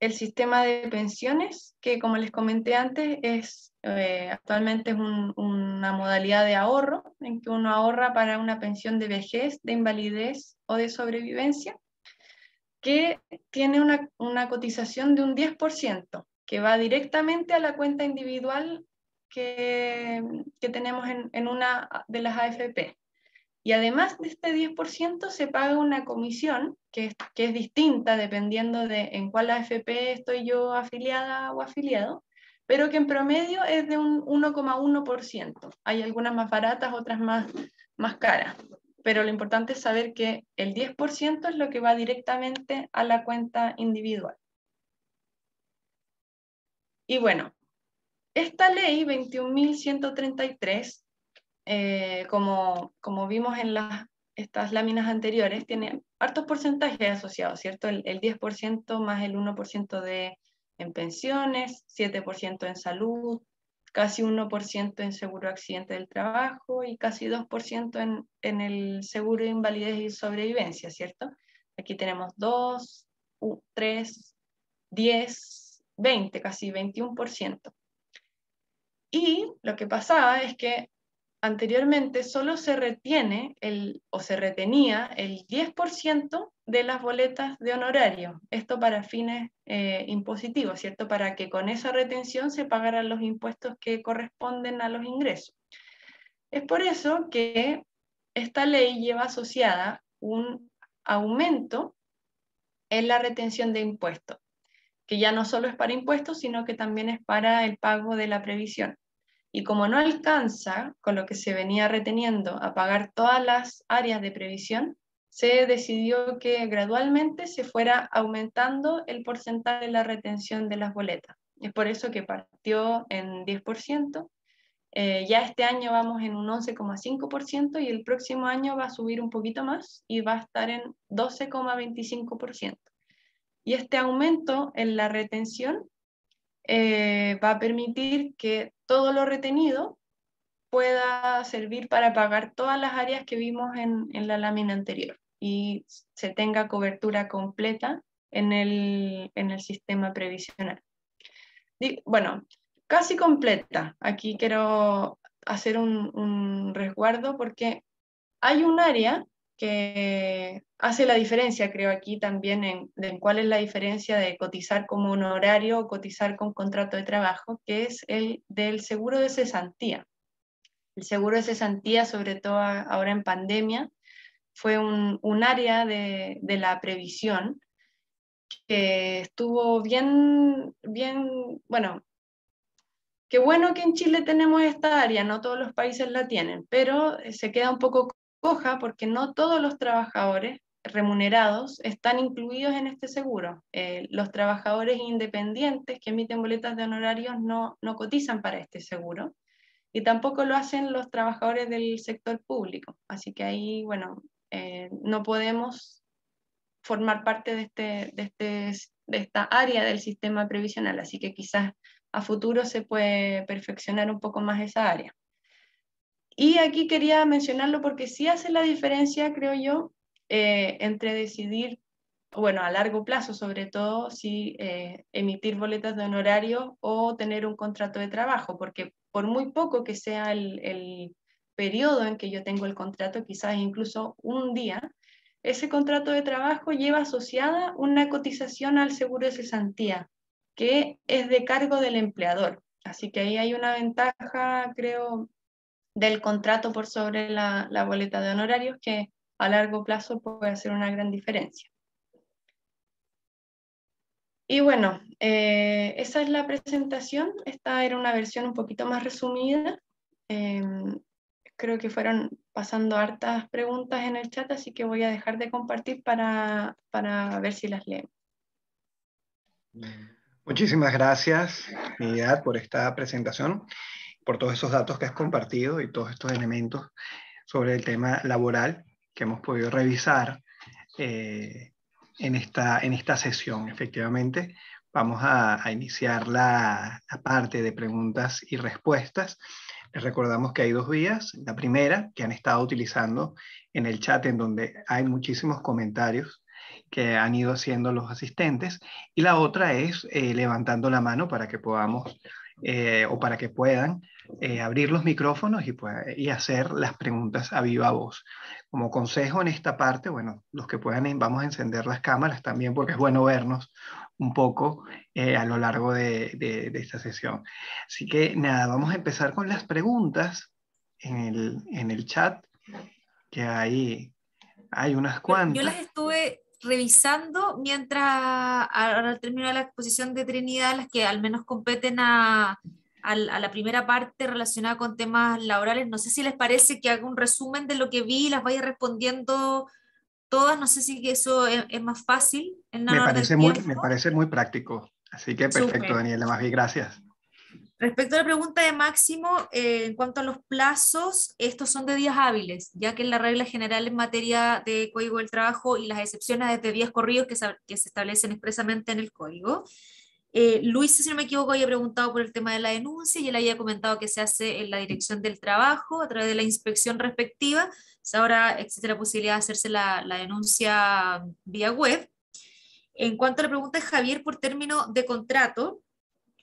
el sistema de pensiones, que como les comenté antes, es, eh, actualmente es un, una modalidad de ahorro, en que uno ahorra para una pensión de vejez, de invalidez o de sobrevivencia, que tiene una, una cotización de un diez por ciento. Que va directamente a la cuenta individual que, que tenemos en, en una de las A F P. Y además de este diez por ciento se paga una comisión, que es, que es distinta dependiendo de en cuál A F P estoy yo afiliada o afiliado, pero que en promedio es de un uno coma uno por ciento. Hay algunas más baratas, otras más, más caras. Pero lo importante es saber que el diez por ciento es lo que va directamente a la cuenta individual. Y bueno, esta ley veintiuno mil ciento treinta y tres, eh, como, como vimos en las, estas láminas anteriores, tiene hartos porcentajes asociados, ¿cierto? El, el diez por ciento más el uno por ciento de, en pensiones, siete por ciento en salud, casi uno por ciento en seguro accidente del trabajo y casi dos por ciento en, en el seguro de invalidez y sobrevivencia, ¿cierto? Aquí tenemos dos, tres, diez... veinte, casi veintiuno por ciento. Y lo que pasaba es que anteriormente solo se retiene el, o se retenía el diez por ciento de las boletas de honorario, esto para fines eh, impositivos, ¿cierto? Para que con esa retención se pagaran los impuestos que corresponden a los ingresos. Es por eso que esta ley lleva asociada un aumento en la retención de impuestos, que ya no solo es para impuestos, sino que también es para el pago de la previsión. Y como no alcanza con lo que se venía reteniendo a pagar todas las áreas de previsión, se decidió que gradualmente se fuera aumentando el porcentaje de la retención de las boletas. Es por eso que partió en diez por ciento, eh, ya este año vamos en un once coma cinco por ciento y el próximo año va a subir un poquito más y va a estar en doce coma veinticinco por ciento. Y este aumento en la retención eh, va a permitir que todo lo retenido pueda servir para pagar todas las áreas que vimos en, en la lámina anterior y se tenga cobertura completa en el, en el sistema previsional. Y, bueno, casi completa. Aquí quiero hacer un, un resguardo porque hay un área que hace la diferencia, creo, aquí también en, en cuál es la diferencia de cotizar como honorario o cotizar con contrato de trabajo, que es el del seguro de cesantía. El seguro de cesantía, sobre todo ahora en pandemia, fue un, un área de, de la previsión que estuvo bien, bien, bueno, qué bueno que en Chile tenemos esta área, no todos los países la tienen, pero se queda un poco coja porque no todos los trabajadores remunerados están incluidos en este seguro. Eh, los trabajadores independientes que emiten boletas de honorarios no, no cotizan para este seguro, y tampoco lo hacen los trabajadores del sector público. Así que ahí, bueno, eh, no podemos formar parte de, este, de, este, de esta área del sistema previsional, así que quizás a futuro se puede perfeccionar un poco más esa área. Y aquí quería mencionarlo porque sí hace la diferencia, creo yo, eh, entre decidir, bueno, a largo plazo sobre todo, si eh, emitir boletas de honorario o tener un contrato de trabajo, porque por muy poco que sea el, el periodo en que yo tengo el contrato, quizás incluso un día, ese contrato de trabajo lleva asociada una cotización al seguro de cesantía, que es de cargo del empleador. Así que ahí hay una ventaja, creo, del contrato por sobre la, la boleta de honorarios, que a largo plazo puede hacer una gran diferencia. Y bueno, eh, esa es la presentación. Esta era una versión un poquito más resumida. Eh, creo que fueron pasando hartas preguntas en el chat, así que voy a dejar de compartir para, para ver si las leo. Muchísimas gracias, Trinidad, por esta presentación, por todos esos datos que has compartido y todos estos elementos sobre el tema laboral que hemos podido revisar eh, en, esta, en esta sesión. Efectivamente, vamos a, a iniciar la, la parte de preguntas y respuestas. Les recordamos que hay dos vías. La primera, que han estado utilizando en el chat, en donde hay muchísimos comentarios que han ido haciendo los asistentes, y la otra es eh, levantando la mano para que podamos eh, o para que puedan eh, abrir los micrófonos y, y hacer las preguntas a viva voz. Como consejo en esta parte, bueno, los que puedan, vamos a encender las cámaras también, porque es bueno vernos un poco eh, a lo largo de, de, de esta sesión. Así que nada, vamos a empezar con las preguntas en el, en el chat, que hay, hay unas cuantas. Yo las estuve revisando mientras, al término de la exposición de Trinidad, las que al menos competen a, a, a la primera parte relacionada con temas laborales. No sé si les parece que haga un resumen de lo que vi y las vaya respondiendo todas. No sé si eso es, es más fácil. En me, parece muy, me parece muy práctico. Así que perfecto, Super. Daniela, más bien, gracias. Respecto a la pregunta de Máximo, eh, en cuanto a los plazos, estos son de días hábiles, ya que en la regla general en materia de Código del Trabajo y las excepciones es de días corridos que se, que se establecen expresamente en el Código. Eh, Luisa, si no me equivoco, había preguntado por el tema de la denuncia y él había comentado que se hace en la Dirección del Trabajo a través de la inspección respectiva. Entonces, ahora existe la posibilidad de hacerse la, la denuncia vía web. En cuanto a la pregunta de Javier por término de contrato,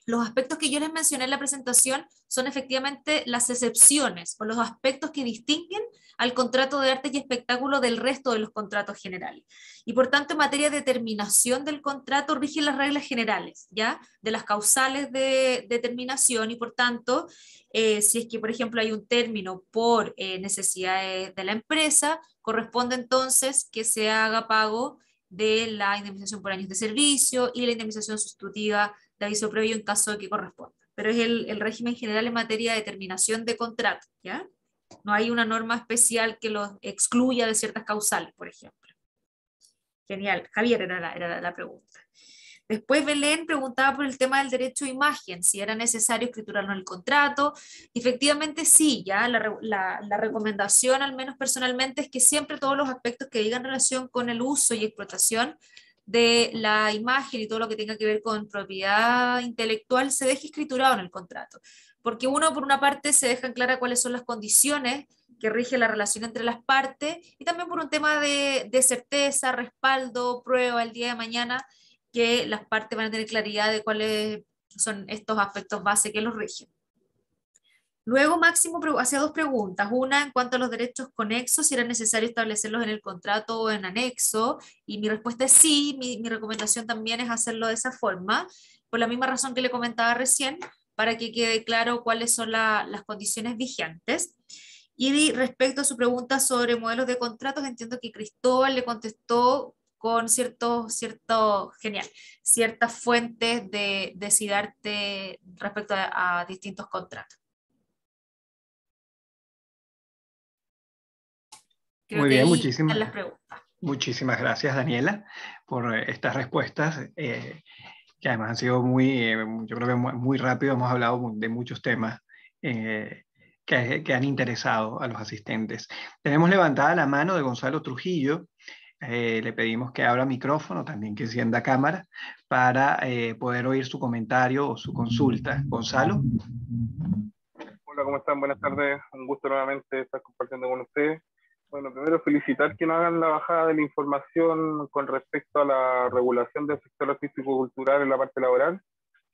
los aspectos que yo les mencioné en la presentación son efectivamente las excepciones o los aspectos que distinguen al contrato de arte y espectáculo del resto de los contratos generales. Y por tanto, en materia de terminación del contrato, rigen las reglas generales, ¿ya? De las causales de, de terminación, y por tanto, eh, si es que, por ejemplo, hay un término por eh, necesidades de la empresa, corresponde entonces que se haga pago de la indemnización por años de servicio y la indemnización sustitutiva de aviso previo en caso de que corresponda. Pero es el, el régimen general en materia de terminación de contrato, ¿ya? No hay una norma especial que los excluya de ciertas causales, por ejemplo. Genial. Javier era la, era la pregunta. Después Belén preguntaba por el tema del derecho a imagen, si era necesario escriturarlo en el contrato. Efectivamente sí, ya la, la, la recomendación, al menos personalmente, es que siempre todos los aspectos que digan relación con el uso y explotación de la imagen y todo lo que tenga que ver con propiedad intelectual se deje escriturado en el contrato, porque uno, por una parte, se dejan claras cuáles son las condiciones que rigen la relación entre las partes, y también por un tema de, de certeza, respaldo, prueba el día de mañana, que las partes van a tener claridad de cuáles son estos aspectos base que los rigen. Luego Máximo hacía dos preguntas, una en cuanto a los derechos conexos, si era necesario establecerlos en el contrato o en anexo, y mi respuesta es sí, mi, mi recomendación también es hacerlo de esa forma, por la misma razón que le comentaba recién, para que quede claro cuáles son la, las condiciones vigentes. Y respecto a su pregunta sobre modelos de contratos, entiendo que Cristóbal le contestó con cierto, cierto, genial, ciertas fuentes de, de Sidarte respecto a, a distintos contratos. Creo Muy bien, muchísimas, muchísimas gracias, Daniela, por estas respuestas, eh, que además han sido muy, eh, yo creo que muy, muy rápido, hemos hablado de muchos temas eh, que, que han interesado a los asistentes. Tenemos levantada la mano de Gonzalo Trujillo, eh, le pedimos que abra micrófono, también que encienda cámara, para eh, poder oír su comentario o su consulta. Gonzalo. Hola, ¿cómo están? Buenas tardes, un gusto nuevamente estar compartiendo con ustedes. Bueno, primero felicitar que no hagan la bajada de la información con respecto a la regulación del sector artístico-cultural en la parte laboral,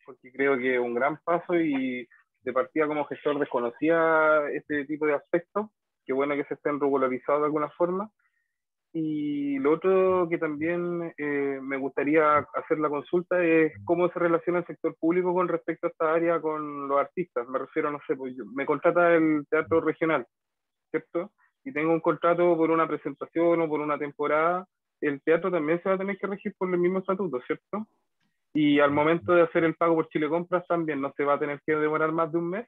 porque creo que es un gran paso y de partida como gestor desconocía este tipo de aspectos, que bueno que se estén regularizados de alguna forma. Y lo otro que también eh, me gustaría hacer la consulta es cómo se relaciona el sector público con respecto a esta área con los artistas. Me refiero, no sé, pues yo, me contrata el Teatro Regional, ¿cierto? Y tengo un contrato por una presentación o por una temporada, el teatro también se va a tener que regir por el mismo estatuto, ¿cierto? Y al momento de hacer el pago por Chile Compras también no se va a tener que demorar más de un mes.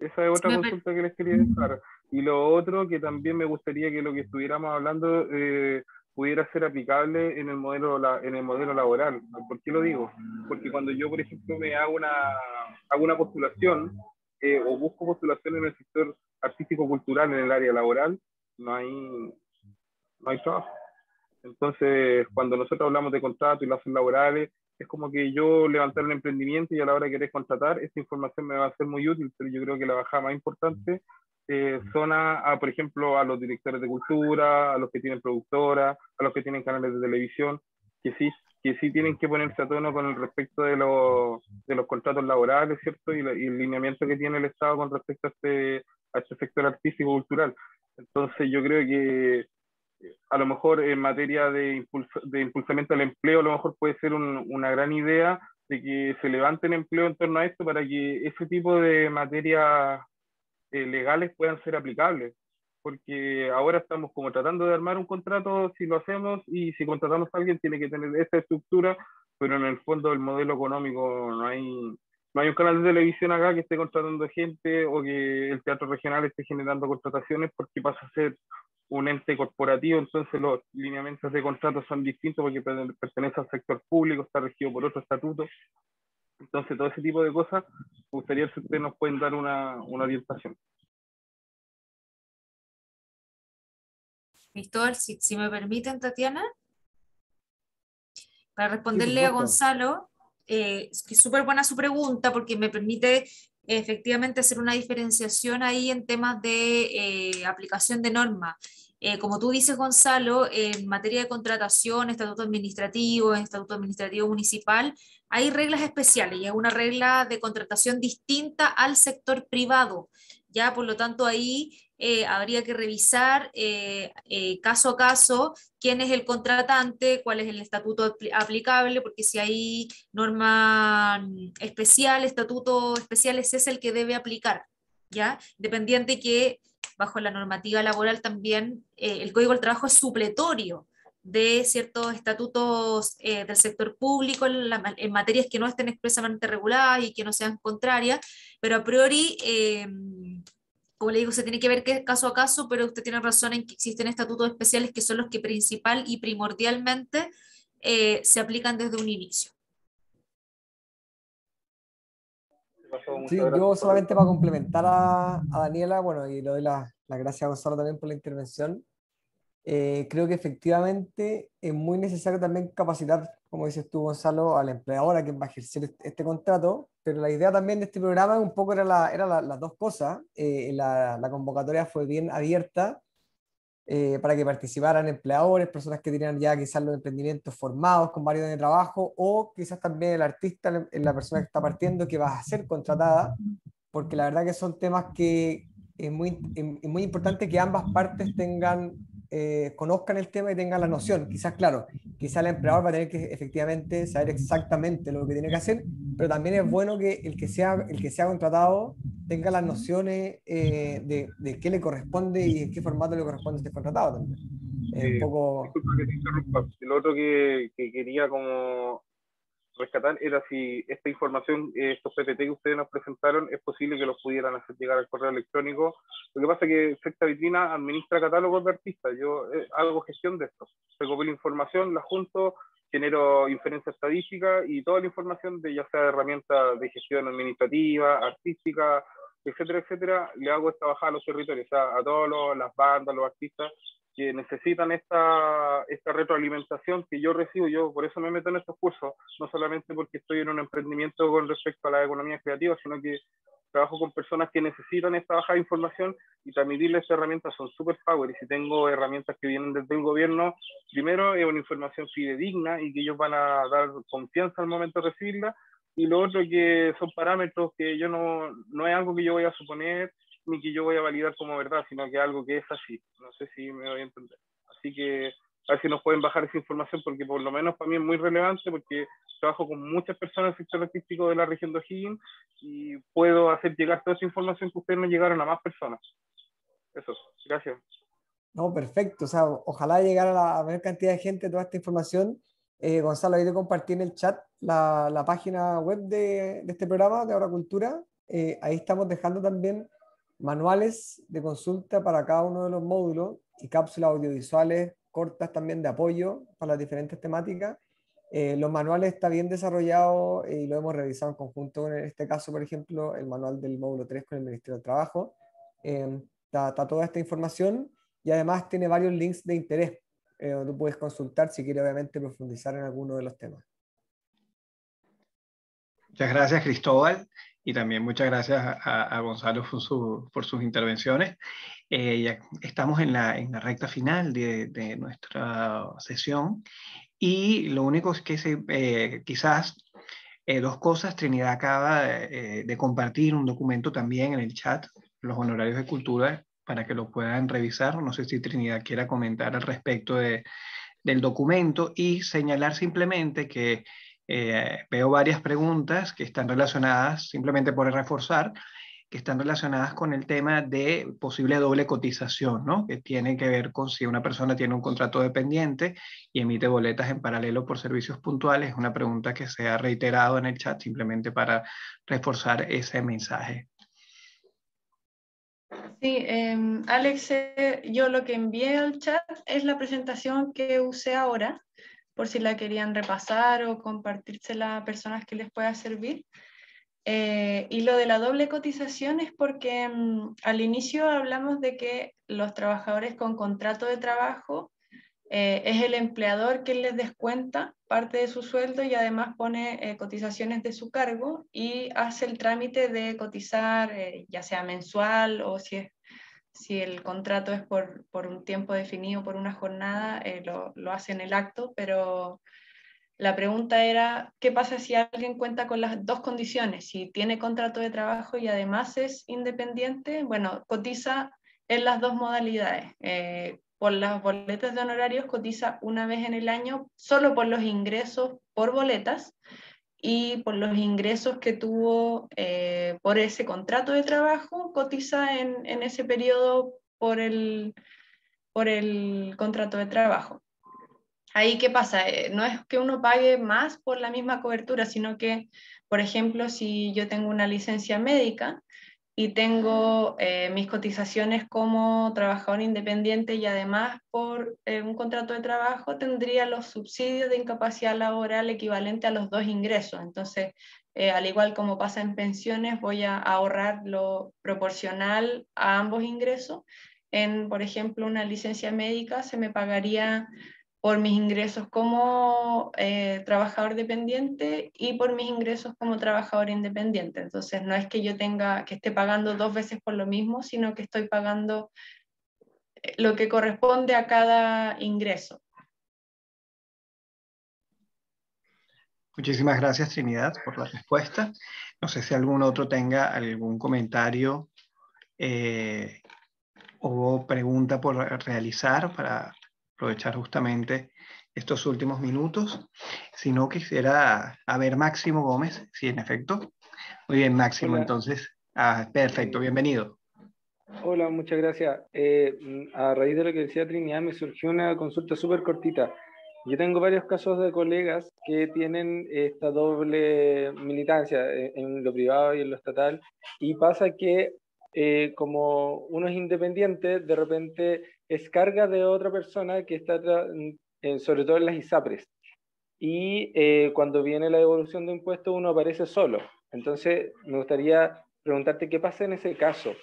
Esa es otra sí, consulta me... que les quería dejar. Y lo otro que también me gustaría que lo que estuviéramos hablando eh, pudiera ser aplicable en el modelo la, en el modelo laboral. ¿Por qué lo digo? Porque cuando yo, por ejemplo, me hago una, hago una postulación, Eh, o busco postulación en el sector artístico-cultural, en el área laboral, no hay, no hay trabajo. Entonces, cuando nosotros hablamos de contratos y lazos laborales, es como que yo levantar un emprendimiento y a la hora que querer contratar, esta información me va a ser muy útil, pero yo creo que la bajada más importante eh, son a, a, por ejemplo, a los directores de cultura, a los que tienen productoras, a los que tienen canales de televisión, que sí, que sí tienen que ponerse a tono con el respecto de los, de los contratos laborales, ¿cierto? Y, la, y el lineamiento que tiene el Estado con respecto a este, a este sector artístico-cultural. Entonces yo creo que a lo mejor en materia de, impulso, de impulsamiento al empleo, a lo mejor puede ser un, una gran idea de que se levante el empleo en torno a esto para que ese tipo de materias eh, legales puedan ser aplicables. Porque ahora estamos como tratando de armar un contrato, si lo hacemos, y si contratamos a alguien tiene que tener esta estructura, pero en el fondo del modelo económico no hay, no hay un canal de televisión acá que esté contratando gente o que el teatro regional esté generando contrataciones porque pasa a ser un ente corporativo, entonces los lineamientos de contrato son distintos porque pertenece al sector público, está regido por otro estatuto. Entonces todo ese tipo de cosas, me gustaría si ustedes nos pueden dar una, una orientación. Cristóbal, si, si me permiten, Tatiana, para responderle a Gonzalo, eh, que es súper buena su pregunta porque me permite eh, efectivamente hacer una diferenciación ahí en temas de eh, aplicación de norma. Eh, como tú dices, Gonzalo, en materia de contratación, estatuto administrativo, estatuto administrativo municipal, hay reglas especiales y es una regla de contratación distinta al sector privado. Ya, por lo tanto, ahí eh, habría que revisar eh, eh, caso a caso quién es el contratante, cuál es el estatuto apl aplicable, porque si hay norma especial, estatuto especial, ese es el que debe aplicar, ¿ya? Dependiente que bajo la normativa laboral también eh, el Código del Trabajo es supletorio de ciertos estatutos eh, del sector público en, la, en materias que no estén expresamente reguladas y que no sean contrarias, pero a priori, eh, como le digo, se tiene que ver que caso a caso, pero usted tiene razón en que existen estatutos especiales que son los que principal y primordialmente eh, se aplican desde un inicio. Sí, yo solamente para complementar a, a Daniela, bueno, y le doy las la gracias a Gonzalo también por la intervención. Eh, creo que efectivamente es muy necesario también capacitar, como dices tú, Gonzalo, a la empleadora que va a ejercer este, este contrato, pero la idea también de este programa un poco era, la, era la, las dos cosas. Eh, la, la convocatoria fue bien abierta eh, para que participaran empleadores, personas que tenían ya quizás los emprendimientos formados con varios años de trabajo, o quizás también el artista, la persona que está partiendo, que va a ser contratada, porque la verdad que son temas que es muy, es muy importante que ambas partes tengan, eh, conozcan el tema y tengan la noción. Quizás, claro, quizás el empleador va a tener que efectivamente saber exactamente lo que tiene que hacer, pero también es bueno que el que sea, el que sea contratado tenga las nociones eh, de, de qué le corresponde y en qué formato le corresponde este contratado también. Es eh, un poco... Disculpa que te interrumpa. Lo otro que, que quería como... rescatar era si esta información, estos P P T que ustedes nos presentaron, es posible que los pudieran hacer llegar al correo electrónico. Lo que pasa es que Sexta Vitrina administra catálogos de artistas. Yo eh, hago gestión de esto, recopilo información, la junto, genero inferencia estadística y toda la información de ya sea de herramientas de gestión administrativa, artística, etcétera, etcétera, le hago esta bajada a los territorios, o sea, a todas las bandas, los artistas que necesitan esta, esta retroalimentación que yo recibo. Yo por eso me meto en estos cursos, no solamente porque estoy en un emprendimiento con respecto a la economía creativa, sino que trabajo con personas que necesitan esta baja de información y transmitirles herramientas son super power. Y si tengo herramientas que vienen desde el gobierno, primero es una información fidedigna y que ellos van a dar confianza al momento de recibirla, y lo otro que son parámetros que yo no, no es algo que yo voy a suponer ni que yo voy a validar como verdad, sino que algo que es así. No sé si me voy a entender. Así que a ver si nos pueden bajar esa información, porque por lo menos para mí es muy relevante, porque trabajo con muchas personas del sector artístico de la región de O'Higgins y puedo hacer llegar toda esa información que ustedes nos llegaron a más personas. Eso, gracias. No, perfecto. O sea, ojalá llegar a la mayor cantidad de gente toda esta información. Eh, Gonzalo, ahí te compartí en el chat la, la página web de, de este programa, de Ahora Cultura. Eh, ahí estamos dejando también manuales de consulta para cada uno de los módulos y cápsulas audiovisuales cortas también de apoyo para las diferentes temáticas. Eh, los manuales está bien desarrollado y lo hemos revisado en conjunto, en este caso, por ejemplo, el manual del módulo tres con el Ministerio del Trabajo. Eh, está, está toda esta información y además tiene varios links de interés eh, donde tú puedes consultar si quieres, obviamente, profundizar en alguno de los temas. Muchas gracias, Cristóbal. Y también muchas gracias a, a Gonzalo por, su, por sus intervenciones. Eh, ya estamos en la, en la recta final de, de nuestra sesión y lo único es que se, eh, quizás eh, dos cosas. Trinidad acaba eh, de compartir un documento también en el chat, los honorarios de cultura, para que lo puedan revisar. No sé si Trinidad quiera comentar al respecto de, del documento y señalar simplemente que Eh, veo varias preguntas que están relacionadas, simplemente por reforzar, que están relacionadas con el tema de posible doble cotización, ¿no? Que tiene que ver con si una persona tiene un contrato dependiente y emite boletas en paralelo por servicios puntuales. Es una pregunta que se ha reiterado en el chat, simplemente para reforzar ese mensaje. Sí, eh, Alex, eh, yo lo que envié al chat es la presentación que usé ahora, por si la querían repasar o compartírsela a personas que les pueda servir. Eh, y lo de la doble cotización es porque mmm, al inicio hablamos de que los trabajadores con contrato de trabajo eh, es el empleador quien les descuenta parte de su sueldo y además pone eh, cotizaciones de su cargo y hace el trámite de cotizar, eh, ya sea mensual o si es Si el contrato es por, por un tiempo definido, por una jornada, eh, lo, lo hace en el acto, pero la pregunta era, ¿qué pasa si alguien cuenta con las dos condiciones? Si tiene contrato de trabajo y además es independiente, bueno, cotiza en las dos modalidades. Eh, por las boletas de honorarios cotiza una vez en el año, solo por los ingresos por boletas y por los ingresos que tuvo eh, por ese contrato de trabajo, cotiza en, en ese periodo por el, por el contrato de trabajo. Ahí, ¿qué pasa? Eh, no es que uno pague más por la misma cobertura, sino que, por ejemplo, si yo tengo una licencia médica y tengo eh, mis cotizaciones como trabajador independiente y además por eh, un contrato de trabajo, tendría los subsidios de incapacidad laboral equivalente a los dos ingresos. Entonces, eh, al igual como pasa en pensiones, voy a ahorrar lo proporcional a ambos ingresos. En, por ejemplo, una licencia médica se me pagaría por mis ingresos como eh, trabajador dependiente y por mis ingresos como trabajador independiente. Entonces no es que yo tenga, que esté pagando dos veces por lo mismo, sino que estoy pagando lo que corresponde a cada ingreso. Muchísimas gracias, Trinidad, por la respuesta. No sé si algún otro tenga algún comentario eh, o pregunta por realizar para aprovechar justamente estos últimos minutos. Si no, quisiera a ver Máximo Gómez, si en efecto. Muy bien, Máximo, hola. Entonces, ah, perfecto, bienvenido. Hola, muchas gracias. Eh, a raíz de lo que decía Trinidad, me surgió una consulta súper cortita. Yo tengo varios casos de colegas que tienen esta doble militancia en lo privado y en lo estatal, y pasa que eh, como uno es independiente, de repente es carga de otra persona que está, eh, sobre todo en las ISAPRES, y eh, cuando viene la devolución de impuestos uno aparece solo. Entonces me gustaría preguntarte qué pasa en ese caso,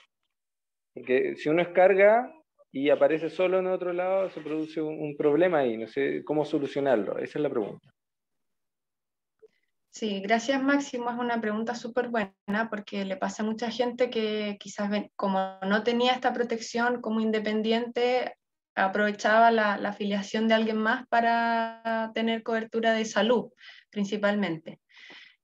porque si uno es carga y aparece solo en otro lado, se produce un, un problema ahí, no sé cómo solucionarlo. Esa es la pregunta. Sí, gracias, Máximo, es una pregunta súper buena, porque le pasa a mucha gente que quizás ven, como no tenía esta protección como independiente, aprovechaba la, la afiliación de alguien más para tener cobertura de salud, principalmente.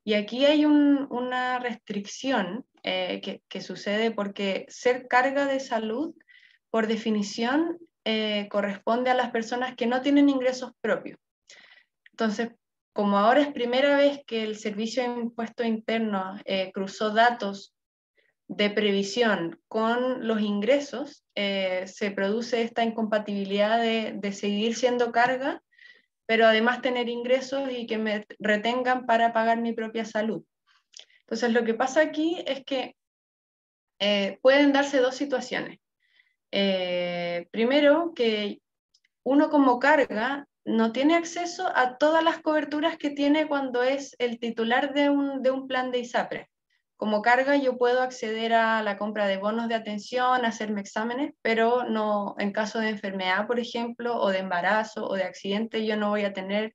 Y aquí hay un, una restricción eh, que, que sucede porque ser carga de salud, por definición, eh, corresponde a las personas que no tienen ingresos propios. Entonces, como ahora es primera vez que el Servicio de Impuestos Internos eh, cruzó datos de previsión con los ingresos, eh, se produce esta incompatibilidad de, de seguir siendo carga, pero además tener ingresos y que me retengan para pagar mi propia salud. Entonces, lo que pasa aquí es que eh, pueden darse dos situaciones. Eh, primero, que uno como carga no tiene acceso a todas las coberturas que tiene cuando es el titular de un, de un plan de ISAPRE. Como carga yo puedo acceder a la compra de bonos de atención, hacerme exámenes, pero no, en caso de enfermedad, por ejemplo, o de embarazo o de accidente, yo no voy a tener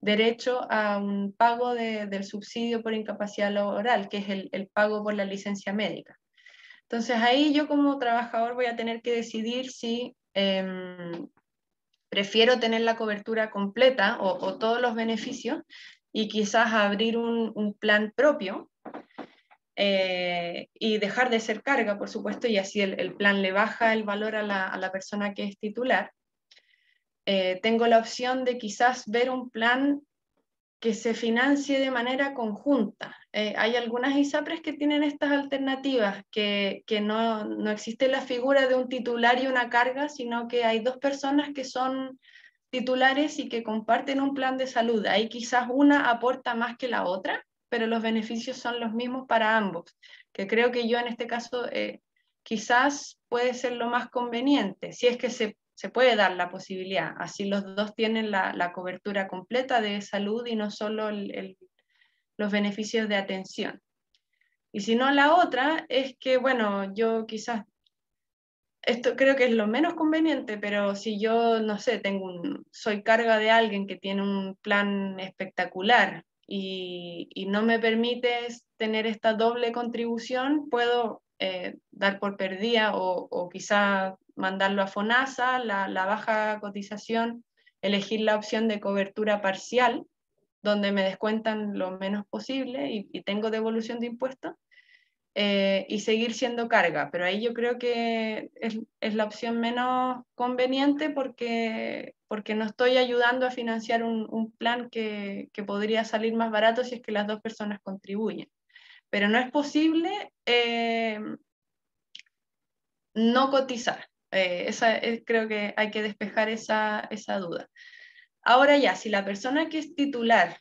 derecho a un pago de, del subsidio por incapacidad laboral, que es el, el pago por la licencia médica. Entonces ahí yo como trabajador voy a tener que decidir si eh, prefiero tener la cobertura completa o, o todos los beneficios y quizás abrir un, un plan propio eh, y dejar de ser carga, por supuesto, y así el, el plan le baja el valor a la, a la persona que es titular. Eh, tengo la opción de quizás ver un plan que se financie de manera conjunta. Eh, hay algunas ISAPRES que tienen estas alternativas, que, que no, no existe la figura de un titular y una carga, sino que hay dos personas que son titulares y que comparten un plan de salud. Ahí quizás una aporta más que la otra, pero los beneficios son los mismos para ambos, que creo que yo en este caso eh, quizás puede ser lo más conveniente, si es que se Se puede dar la posibilidad, así los dos tienen la, la cobertura completa de salud y no solo el, el, los beneficios de atención. Y si no, la otra es que, bueno, yo quizás, esto creo que es lo menos conveniente, pero si yo, no sé, tengo un, soy carga de alguien que tiene un plan espectacular y, y no me permite tener esta doble contribución, puedo eh, dar por perdida o, o quizás mandarlo a FONASA, la, la baja cotización, elegir la opción de cobertura parcial, donde me descuentan lo menos posible y, y tengo devolución de impuestos, eh, y seguir siendo carga. Pero ahí yo creo que es, es la opción menos conveniente porque, porque no estoy ayudando a financiar un, un plan que, que podría salir más barato si es que las dos personas contribuyen. Pero no es posible eh, no cotizar. Eh, esa, eh, creo que hay que despejar esa, esa duda. Ahora ya, si la persona que es titular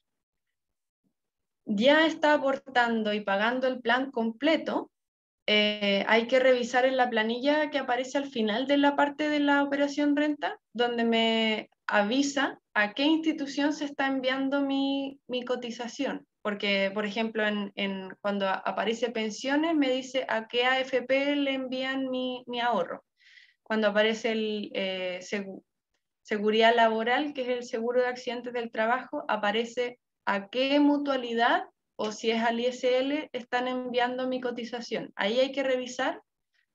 ya está aportando y pagando el plan completo, eh, hay que revisar en la planilla que aparece al final de la parte de la operación renta, donde me avisa a qué institución se está enviando mi, mi cotización. Porque, por ejemplo, en, en, cuando aparece pensiones, me dice a qué A F P le envían mi, mi ahorro. Cuando aparece el eh, seg- seguridad laboral, que es el seguro de accidentes del trabajo, aparece a qué mutualidad o si es al I S L están enviando mi cotización. Ahí hay que revisar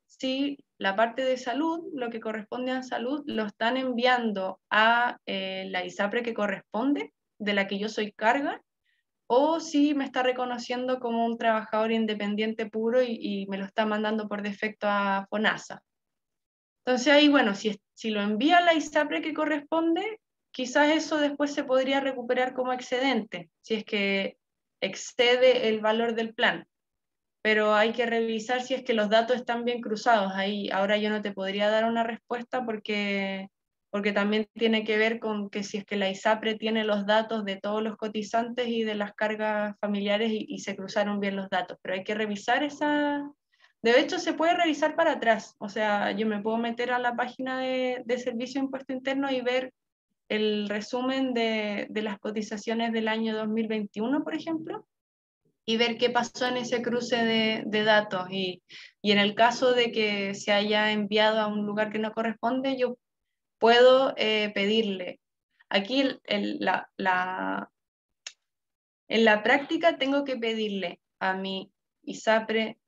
si la parte de salud, lo que corresponde a salud, lo están enviando a eh, la ISAPRE que corresponde, de la que yo soy carga, o si me está reconociendo como un trabajador independiente puro y, y me lo está mandando por defecto a FONASA. Entonces ahí, bueno, si, si lo envía a la ISAPRE que corresponde, quizás eso después se podría recuperar como excedente, si es que excede el valor del plan. Pero hay que revisar si es que los datos están bien cruzados. Ahí, ahora yo no te podría dar una respuesta porque, porque también tiene que ver con que si es que la ISAPRE tiene los datos de todos los cotizantes y de las cargas familiares y, y se cruzaron bien los datos. Pero hay que revisar esa... De hecho, se puede revisar para atrás. O sea, yo me puedo meter a la página de, de Servicio de Impuestos Internos y ver el resumen de, de las cotizaciones del año dos mil veintiuno, por ejemplo, y ver qué pasó en ese cruce de, de datos. Y, y en el caso de que se haya enviado a un lugar que no corresponde, yo puedo eh, pedirle. Aquí el, el, la, la, en la práctica tengo que pedirle a mi ISAPRE,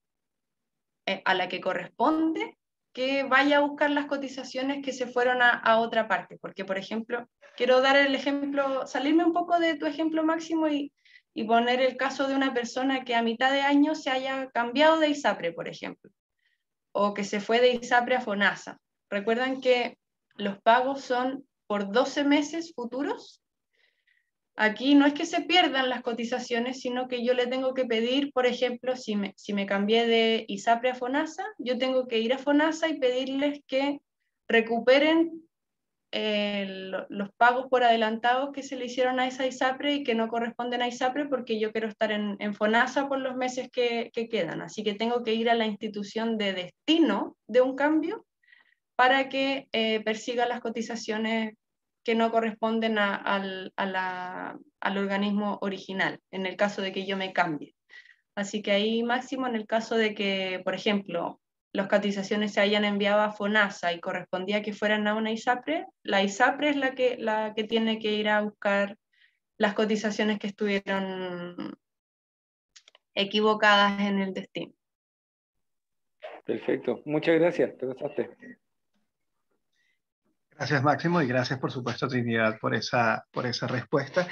eh, a la que corresponde, que vaya a buscar las cotizaciones que se fueron a, a otra parte. Porque, por ejemplo, quiero dar el ejemplo, salirme un poco de tu ejemplo, Máximo, y... y poner el caso de una persona que a mitad de año se haya cambiado de ISAPRE, por ejemplo, o que se fue de ISAPRE a FONASA. Recuerdan que los pagos son por doce meses futuros. Aquí no es que se pierdan las cotizaciones, sino que yo le tengo que pedir, por ejemplo, si me, si me cambié de ISAPRE a FONASA, yo tengo que ir a FONASA y pedirles que recuperen Eh, los pagos por adelantados que se le hicieron a esa ISAPRE y que no corresponden a ISAPRE, porque yo quiero estar en, en FONASA por los meses que, que quedan. Así que tengo que ir a la institución de destino de un cambio para que eh, persiga las cotizaciones que no corresponden a, al, a la, al organismo original, en el caso de que yo me cambie. Así que ahí, Máximo, en el caso de que, por ejemplo, las cotizaciones se hayan enviado a FONASA y correspondía que fueran a una ISAPRE, la ISAPRE es la que, la que tiene que ir a buscar las cotizaciones que estuvieron equivocadas en el destino. Perfecto, muchas gracias, te pasaste. Gracias, Máximo, y gracias por supuesto, Trinidad, por esa, por esa respuesta.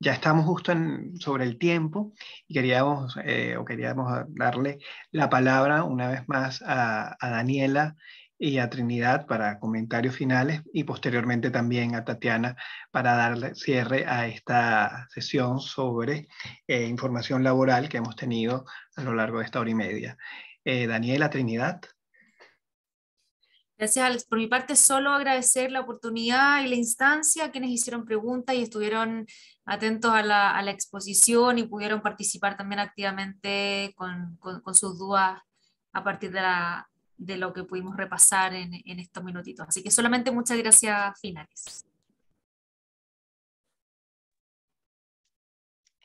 Ya estamos justo en, sobre el tiempo y queríamos, eh, o queríamos darle la palabra una vez más a, a Daniela y a Trinidad para comentarios finales y posteriormente también a Tatiana para darle cierre a esta sesión sobre eh, información laboral que hemos tenido a lo largo de esta hora y media. Eh, Daniela, Trinidad. Gracias, Alex. Por mi parte, solo agradecer la oportunidad y la instancia a quienes hicieron preguntas y estuvieron atentos a la, a la exposición y pudieron participar también activamente con, con, con sus dudas a partir de, la, de lo que pudimos repasar en, en estos minutitos. Así que solamente muchas gracias finales.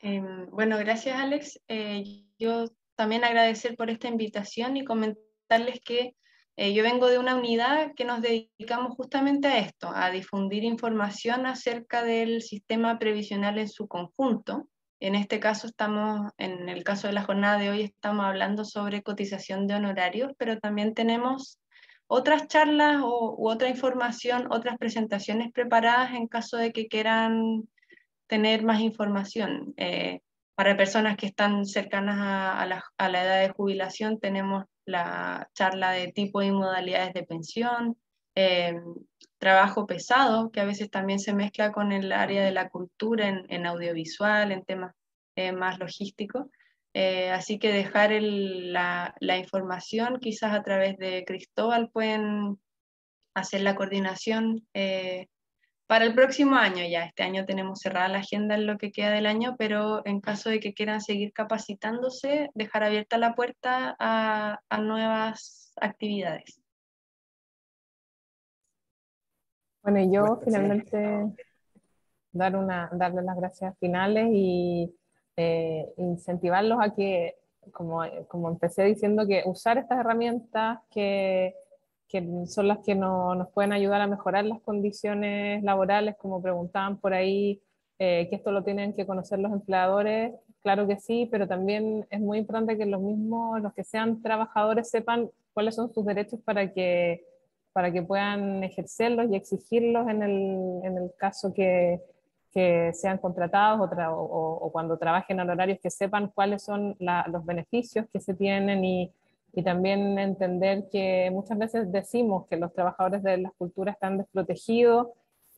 Eh, bueno, gracias, Alex. Eh, yo también agradecer por esta invitación y comentarles que Eh, yo vengo de una unidad que nos dedicamos justamente a esto, a difundir información acerca del sistema previsional en su conjunto. En este caso estamos, en el caso de la jornada de hoy, estamos hablando sobre cotización de honorarios, pero también tenemos otras charlas o, u otra información, otras presentaciones preparadas en caso de que quieran tener más información. Eh, para personas que están cercanas a, a, la, a la edad de jubilación tenemos la charla de tipo y modalidades de pensión, eh, trabajo pesado, que a veces también se mezcla con el área de la cultura en, en audiovisual, en temas eh, más logísticos. Eh, así que dejar el, la, la información, quizás a través de Cristóbal pueden hacer la coordinación eh, para el próximo año ya. Este año tenemos cerrada la agenda en lo que queda del año, pero en caso de que quieran seguir capacitándose, dejar abierta la puerta a, a nuevas actividades. Bueno, y yo finalmente dar una, darle las gracias finales y eh, incentivarlos a que, como, como empecé diciendo, que usar estas herramientas que... que son las que no, nos pueden ayudar a mejorar las condiciones laborales, como preguntaban por ahí, eh, que esto lo tienen que conocer los empleadores, claro que sí, pero también es muy importante que los mismos, los que sean trabajadores, sepan cuáles son sus derechos para que, para que puedan ejercerlos y exigirlos en el, en el caso que, que sean contratados o, tra o, o cuando trabajen en horarios que sepan cuáles son la, los beneficios que se tienen y, y también entender que muchas veces decimos que los trabajadores de las culturas están desprotegidos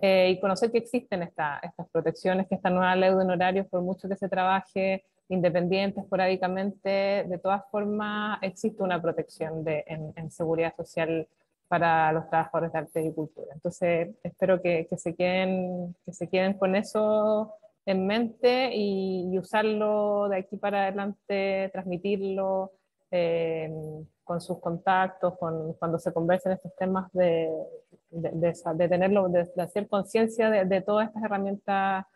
eh, y conocer que existen esta, estas protecciones, que esta nueva ley de horarios, por mucho que se trabaje independiente, esporádicamente, de todas formas existe una protección de, en, en seguridad social para los trabajadores de arte y cultura. Entonces espero que, que, se, queden, que se queden con eso en mente y, y usarlo de aquí para adelante, transmitirlo eh, con sus contactos, con, cuando se conversen estos temas, de, de, de, de, tenerlo, de, de hacer conciencia de, de todas estas herramientas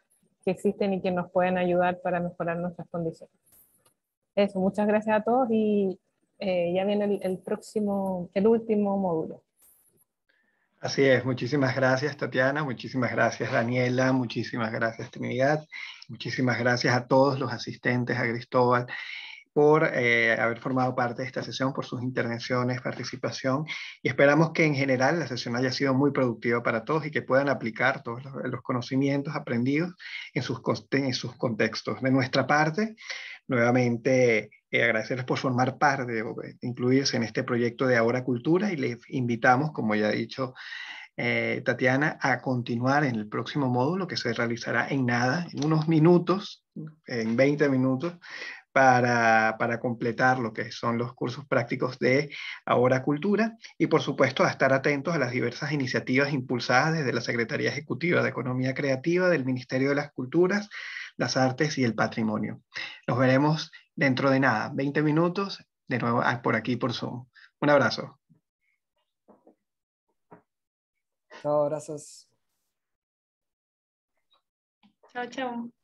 que existen y que nos pueden ayudar para mejorar nuestras condiciones. Eso, muchas gracias a todos y eh, ya viene el, el próximo, el último módulo. Así es, muchísimas gracias Tatiana, muchísimas gracias Daniela, muchísimas gracias Trinidad, muchísimas gracias a todos los asistentes, a Cristóbal, por eh, haber formado parte de esta sesión, por sus intervenciones, participación, y esperamos que en general la sesión haya sido muy productiva para todos y que puedan aplicar todos los, los conocimientos aprendidos en sus, en sus contextos. De nuestra parte, nuevamente eh, agradecerles por formar parte, incluirse en este proyecto de Ahora Cultura, y les invitamos, como ya he dicho eh, Tatiana, a continuar en el próximo módulo que se realizará en nada, en unos minutos, en veinte minutos, Para, para completar lo que son los cursos prácticos de Ahora Cultura, y por supuesto a estar atentos a las diversas iniciativas impulsadas desde la Secretaría Ejecutiva de Economía Creativa del Ministerio de las Culturas, las Artes y el Patrimonio. Nos veremos dentro de nada, veinte minutos, de nuevo por aquí por Zoom. Un abrazo. Chao, abrazos. Chao, chao.